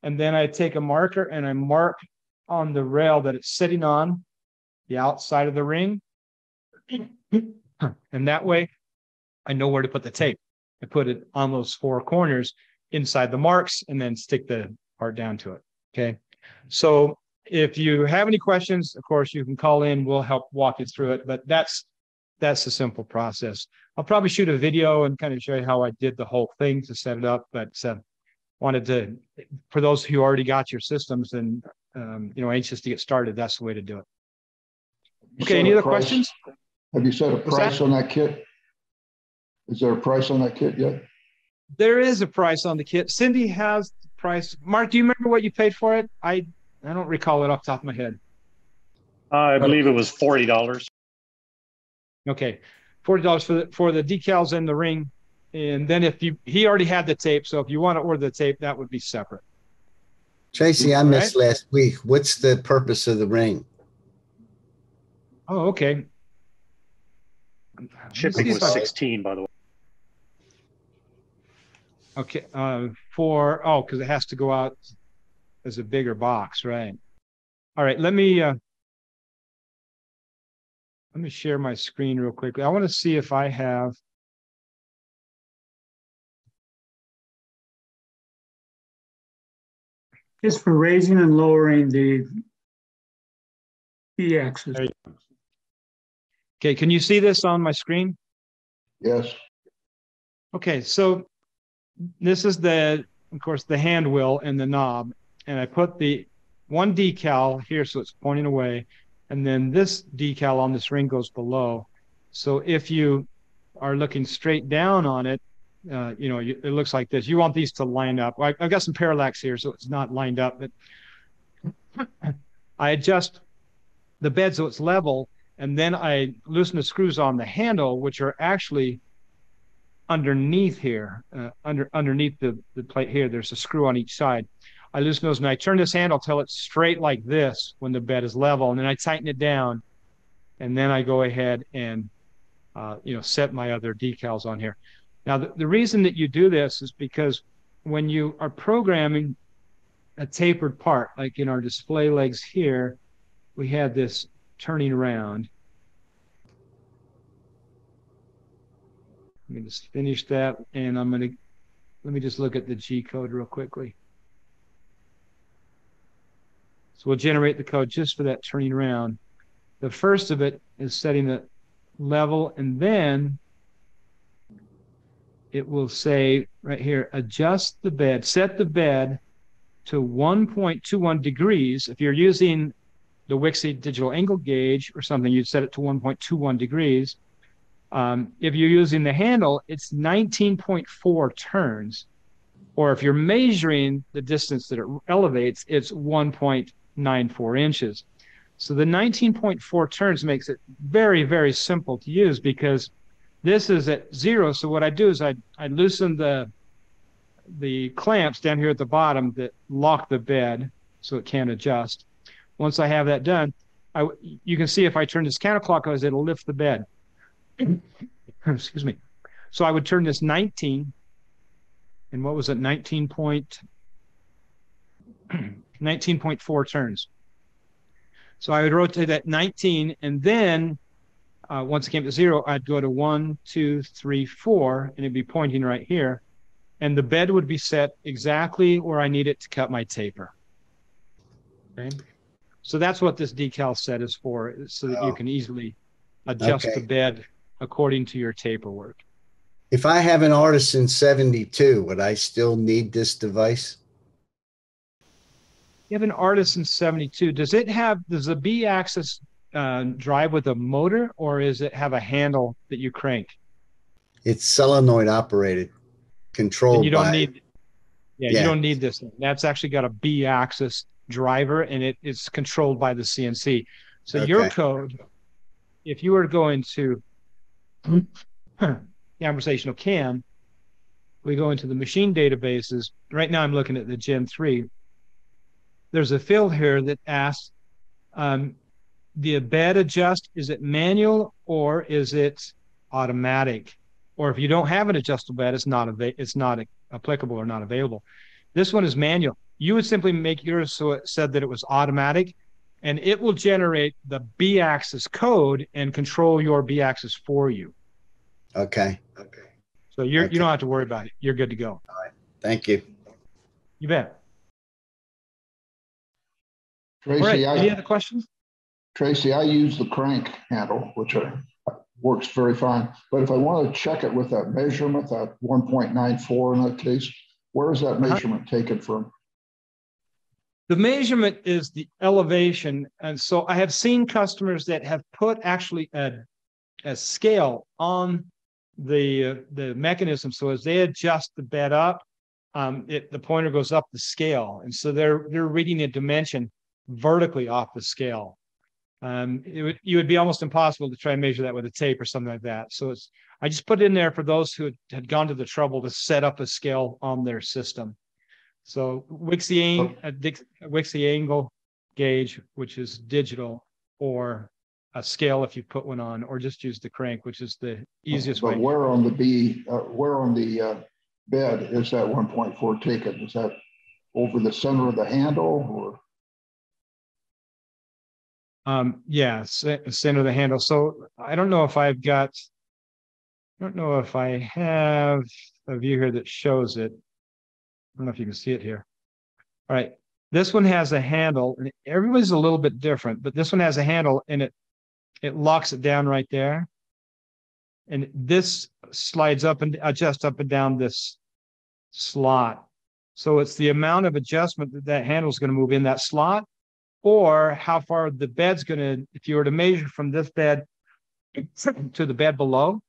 And then I take a marker and I mark on the rail that it's sitting on, the outside of the ring, and that way I know where to put the tape. I put it on those four corners inside the marks and then stick the part down to it, okay? So if you have any questions, of course, you can call in. We'll help walk you through it, but that's a simple process. I'll probably shoot a video and kind of show you how I did the whole thing to set it up, but for those who already got your systems and anxious to get started, that's the way to do it. Okay, any other questions? Have you set a price on that kit? Is there a price on that kit yet? There is a price on the kit. Cindy has the price. Mark, do you remember what you paid for it? I don't recall it off the top of my head. I believe it was $40. Okay, $40 for the decals and the ring. And then he already had the tape, so if you want to order the tape, that would be separate. Tracy, I missed last week. What's the purpose of the ring? Oh, okay. Shipping was $16, by the way. Okay, because it has to go out as a bigger box, right? All right, let me share my screen real quickly. I want to see if I have. is for raising and lowering the E-axis. Okay, can you see this on my screen? Yes. Okay, so this is the, of course, the hand wheel and the knob, and I put the one decal here so it's pointing away, and then this decal on this ring goes below. So if you are looking straight down on it, you know, it looks like this. You want these to line up. I've got some parallax here, so it's not lined up, but I adjust the bed so it's level, and then I loosen the screws on the handle, which are actually underneath here, underneath the plate here. There's a screw on each side. I loosen those, and I turn this handle till it's straight like this when the bed is level, and then I tighten it down, and then I go ahead and you know, set my other decals on here. Now, the reason that you do this is because when you are programming a tapered part, like in our display legs here, we had this turning around. Let me just finish that, and I'm going to, let me just look at the G code real quickly. So we'll generate the code just for that turning around. The first of it is setting the level, and then it will say right here, adjust the bed, set the bed to 1.21 degrees. If you're using the Wixey digital angle gauge or something, you'd set it to 1.21 degrees. If you're using the handle, it's 19.4 turns. Or if you're measuring the distance that it elevates, it's 1.94 inches. So the 19.4 turns makes it very, very simple to use because this is at zero. So what I do is I loosen the clamps down here at the bottom that lock the bed so it can't adjust. Once I have that done, you can see if I turn this counterclockwise, it'll lift the bed. Excuse me. So I would turn this 19, and what was it, 19.4 turns. So I would rotate that 19, and then once it came to zero, I'd go to 1, 2, 3, 4, and it'd be pointing right here. And the bed would be set exactly where I need it to cut my taper. Okay. So that's what this decal set is for, so that you can easily adjust the bed according to your taper work. If I have an Artisan 72, would I still need this device? You have an Artisan 72. Does it have, does the B-axis drive with a motor, or does it have a handle that you crank? It's solenoid operated, controlled. And you don't need, you don't need this thing. That's actually got a B-axis driver, and it's controlled by the CNC. So your code, if you were going to Conversational CAM, we go into the machine databases. Right now I'm looking at the Gen 3. There's a field here that asks, the bed adjust, is it manual or is it automatic? Or if you don't have an adjustable bed, it's not applicable or not available. This one is manual. You would simply make yours so it said that it was automatic, and it will generate the B-axis code and control your B-axis for you. Okay. Okay. So you don't have to worry about it. You're good to go. All right. Thank you. You bet. Tracy, all right. Any other questions? Tracy, I use the crank handle, which works very fine. But if I want to check it with that measurement, that 1.94 in that case, where is that measurement taken from? The measurement is the elevation, and so I have seen customers that have put actually a scale on the mechanism. So as they adjust the bed up, the pointer goes up the scale, and so they're reading a dimension vertically off the scale. You would be almost impossible to try and measure that with a tape or something like that. So I just put it in there for those who had gone to the trouble to set up a scale on their system. So Wixey angle gauge, which is digital, or a scale if you put one on, or just use the crank, which is the easiest way. But where on the bed is that 1.4 taken? Is that over the center of the handle, or? Yeah, center of the handle. So I don't know if I have a view here that shows it. I don't know if you can see it here. All right. This one has a handle, and everybody's a little bit different, but this one has a handle and it locks it down right there. And this slides up and adjusts up and down this slot. So it's the amount of adjustment that that handle is going to move in that slot, or how far the bed's going to, if you were to measure from this bed to the bed below,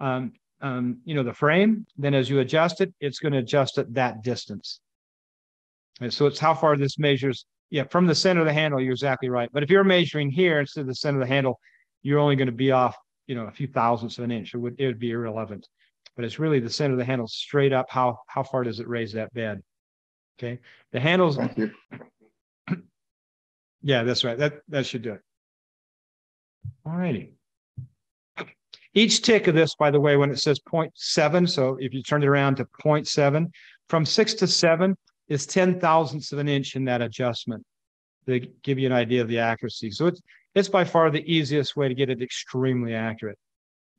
you know, the frame, then as you adjust it, it's going to adjust at that distance. And so it's how far this measures. Yeah, from the center of the handle, you're exactly right. But if you're measuring here instead of the center of the handle, you're only going to be off, you know, a few thousandths of an inch. It would be irrelevant. But it's really the center of the handle straight up. How far does it raise that bed? Okay. The handles. Thank you. Yeah, that's right. That should do it. All righty. Each tick of this, by the way, when it says 0.7, so if you turn it around to 0.7, from 6 to 7 is 10 thousandths of an inch in that adjustment. They give you an idea of the accuracy. So it's by far the easiest way to get it extremely accurate.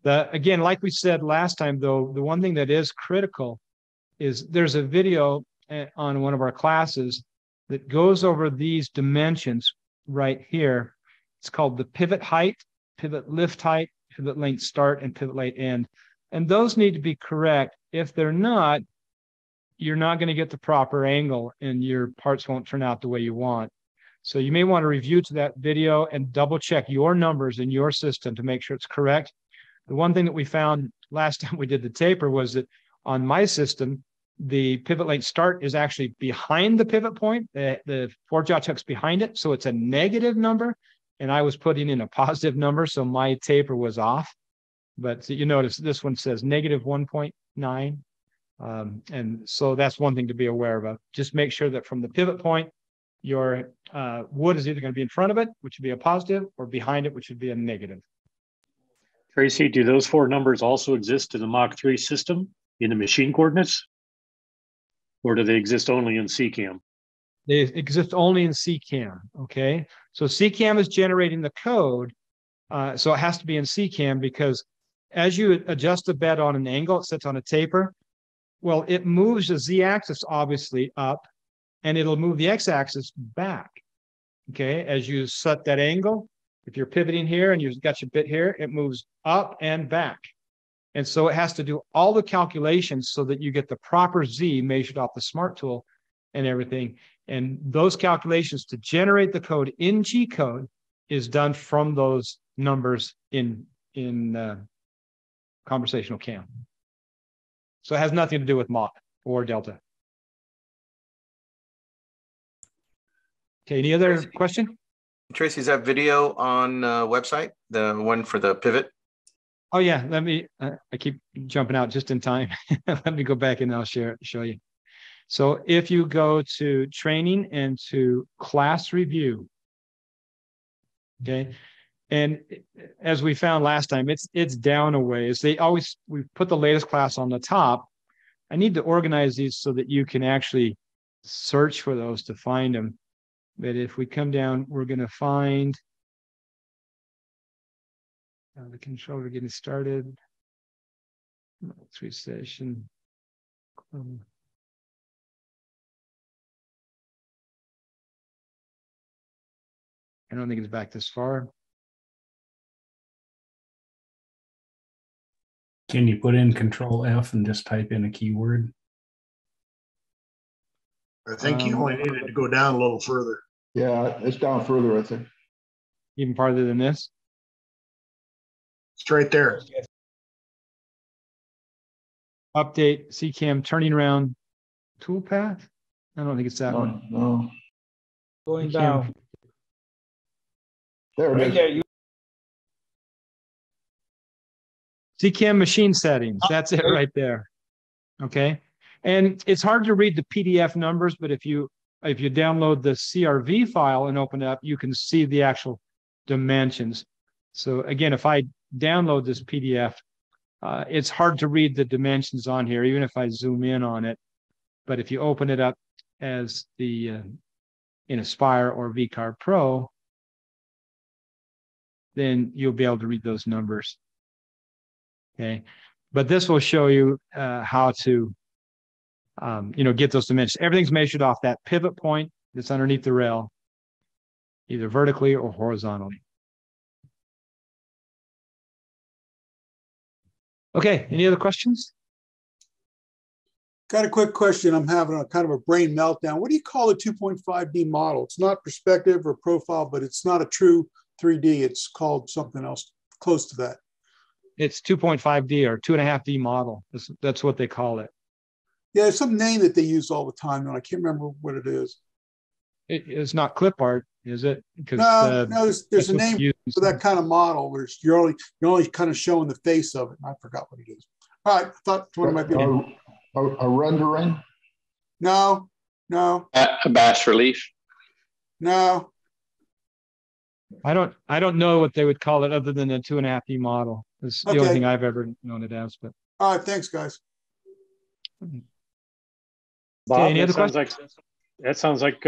Again, like we said last time, though, the one thing that is critical is there's a video on one of our classes that goes over these dimensions right here. It's called the pivot height, pivot lift height, pivot length start, and pivot length end. And those need to be correct. If they're not, you're not going to get the proper angle and your parts won't turn out the way you want. So you may want to review to that video and double check your numbers in your system to make sure it's correct. The one thing that we found last time we did the taper was that on my system, the pivot length start is actually behind the pivot point. The four-jaw chuck's behind it, so it's a negative number. And I was putting in a positive number, so my taper was off. But you notice this one says negative 1.9. And so that's one thing to be aware of. Just make sure that from the pivot point, your wood is either going to be in front of it, which would be a positive, or behind it, which would be a negative. Tracy, do those four numbers also exist in the Mach 3 system in the machine coordinates? Or do they exist only in CCAM? They exist only in CCAM, okay? So CCAM is generating the code, so it has to be in CCAM, because as you adjust the bed on an angle, it sits on a taper. Well, it moves the z-axis obviously up, and it'll move the x-axis back, okay? As you set that angle, if you're pivoting here and you've got your bit here, it moves up and back. And so it has to do all the calculations so that you get the proper z measured off the smart tool and everything. And those calculations to generate the code in G code is done from those numbers in Conversational CAM. So it has nothing to do with Mach or Delta. Okay, any other question? Tracy, is that video on website, the one for the pivot? Oh yeah, let me, I keep jumping out just in time. Let me go back and I'll show you. So if you go to training and to class review, okay? And as we found last time, it's down a ways. We put the latest class on the top. I need to organize these so that you can actually search for those to find them. But if we come down, we're going to find the controller getting started. 3 session. I don't think it's back this far. Can you put in Control F and just type in a keyword? I think you only needed to go down a little further. Yeah, it's down further, I think. Even farther than this? It's right there. Update CCAM turning around toolpath? I don't think it's that one. No. Going down. There it is. Yeah, CCAM machine settings, that's it right there, okay? And it's hard to read the PDF numbers, but if you download the CRV file and open it up, you can see the actual dimensions. So again, if I download this PDF, it's hard to read the dimensions on here, even if I zoom in on it. But if you open it up as the in Aspire or VCarve Pro, then you'll be able to read those numbers. Okay, but this will show you how to, you know, get those dimensions. Everything's measured off that pivot point that's underneath the rail, either vertically or horizontally. Okay, any other questions? Got a quick question. I'm having a kind of a brain meltdown. What do you call a 2.5D model? It's not perspective or profile, but it's not a true 3D. It's called something else close to that. It's 2.5D or 2.5D model. That's what they call it. Yeah, it's some name that they use all the time, and I can't remember what it is. It's not clip art, is it? No, no, there's a name for that kind of model where you're only kind of showing the face of it. And I forgot what it is. All right, I thought one might be a rendering. No, no. A bas relief. No. I don't know what they would call it other than a 2.5D model. It's the only thing I've ever known it as. But all right, thanks, guys. Bob, okay, any other questions? That sounds like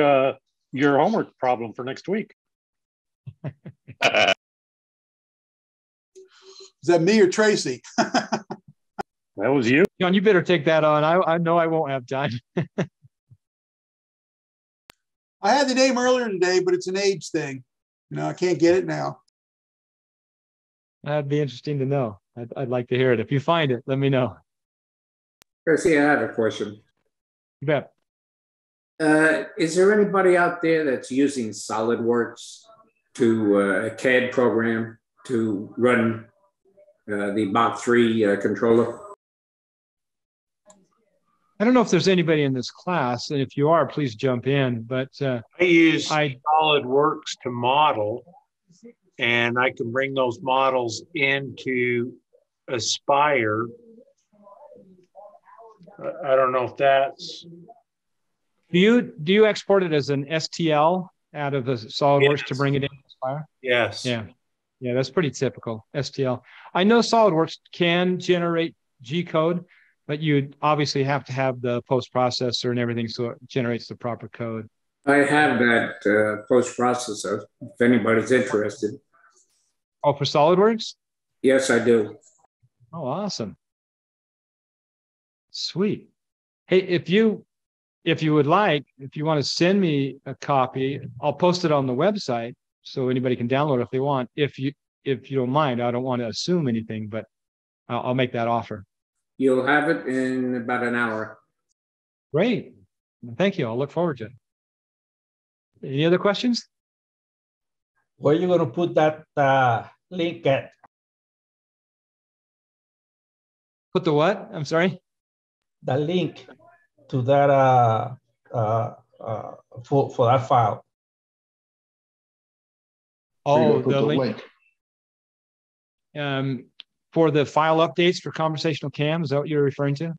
your homework problem for next week. Is that me or Tracy? That was you. John, you better take that on. I know I won't have time. I had the name earlier today, but it's an age thing. You know, I can't get it now. That'd be interesting to know. I'd like to hear it. If you find it, let me know. Tracy, I have a question. You bet. Is there anybody out there that's using SolidWorks to a CAD program to run the Mach 3 controller? I don't know if there's anybody in this class, and if you are, please jump in. But I use SolidWorks to model, and I can bring those models into Aspire. I don't know if that's... Do you export it as an STL out of the SolidWorks to bring it in Aspire? Yes. Yeah. Yeah, that's pretty typical, STL. I know SolidWorks can generate G code, but you obviously have to have the post-processor and everything so it generates the proper code. I have that post-processor, if anybody's interested. Oh, for SolidWorks? Yes, I do. Oh, awesome. Sweet. Hey, if you would like, if you want to send me a copy, I'll post it on the website so anybody can download it if they want. If you don't mind, I don't want to assume anything, but I'll make that offer. You'll have it in about an hour. Great. Thank you. I'll look forward to it. Any other questions? Where are you going to put that link at? Put the what? I'm sorry? The link to that for that file. Oh, the link. For the file updates for Conversational CAM, is that what you're referring to?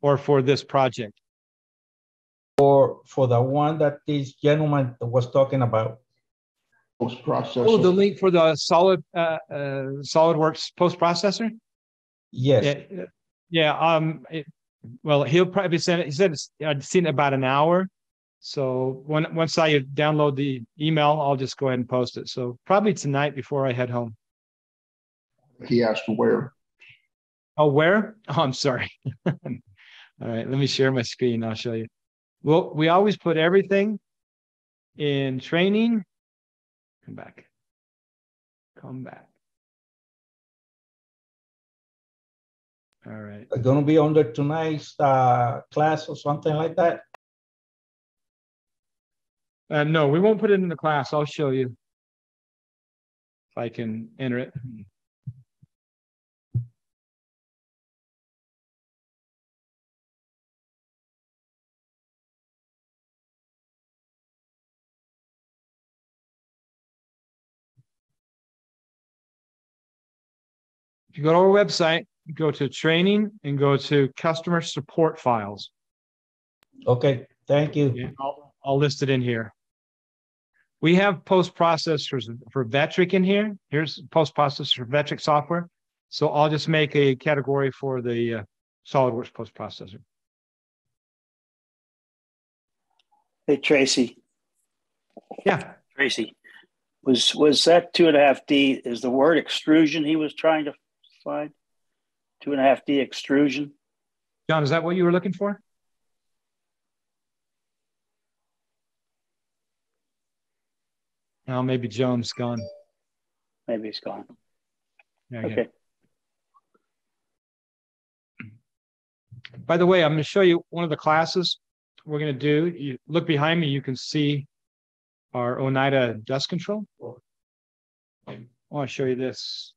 Or for this project? Or for the one that this gentleman was talking about. Post-processor. Oh, the link for the SolidWorks post-processor? Yes. Yeah. Well, he'll probably send it. He said I'd seen it about an hour. So once I download the email, I'll just go ahead and post it. So probably tonight before I head home. He asked where. Oh, where? Oh, I'm sorry. All right, let me share my screen. I'll show you. Well, we always put everything in training. Come back. Come back. All right. It's going to be under tonight's class or something like that? No, we won't put it in the class. I'll show you if I can enter it. If you go to our website, go to training and go to customer support files. Okay, thank you. Yeah, I'll list it in here. We have post-processors for Vectric in here. Here's post-processors for Vectric software. So I'll just make a category for the SolidWorks post-processor. Hey, Tracy. Yeah. Tracy, was that 2.5D, is the word extrusion he was trying to find? 2.5D extrusion. John, is that what you were looking for? Oh, maybe John's gone. Maybe he's gone. Okay. By the way, I'm going to show you one of the classes we're going to do. You look behind me, you can see our Oneida dust control. I want to show you this.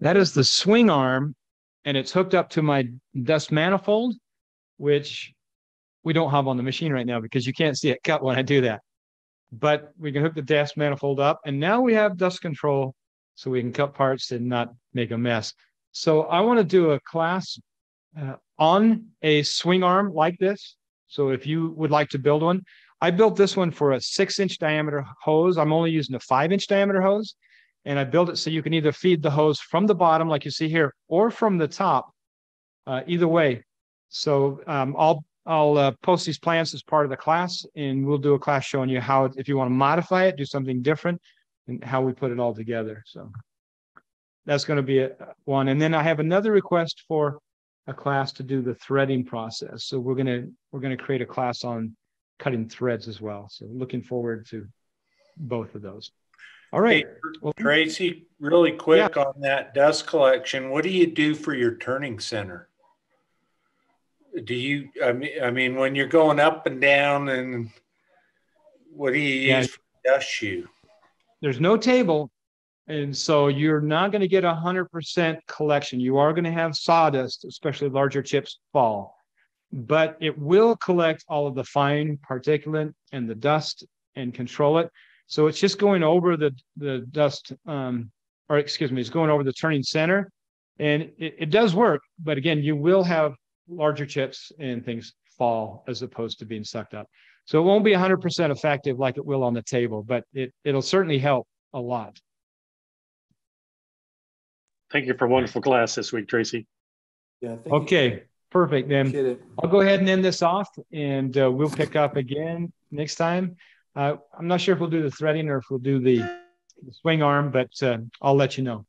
That is the swing arm, and it's hooked up to my dust manifold, which we don't have on the machine right now because you can't see it cut when I do that. But we can hook the dust manifold up, and now we have dust control so we can cut parts and not make a mess. So I want to do a class on a swing arm like this. So if you would like to build one, I built this one for a 6-inch diameter hose. I'm only using a 5-inch diameter hose. And I build it so you can either feed the hose from the bottom, like you see here, or from the top, either way. So I'll post these plans as part of the class, and we'll do a class showing you how, if you want to modify it, do something different, and how we put it all together. So that's going to be one. And then I have another request for a class to do the threading process. So we're going to create a class on cutting threads as well. So looking forward to both of those. All right. Hey, Tracy, really quick on that dust collection. What do you do for your turning center? Do you, I mean, when you're going up and down, and what do you use for dust shoe? There's no table, and so you're not going to get 100% collection. You are going to have sawdust, especially larger chips fall, but it will collect all of the fine particulate and the dust and control it. So it's just going over the dust, or excuse me, it's going over the turning center, and it does work. But again, you will have larger chips and things fall as opposed to being sucked up. So it won't be 100% effective like it will on the table, but it'll certainly help a lot. Thank you for a wonderful class this week, Tracy. Yeah. Okay, perfect. Then I'll go ahead and end this off, and we'll pick up again next time. I'm not sure if we'll do the threading or if we'll do the swing arm, but I'll let you know.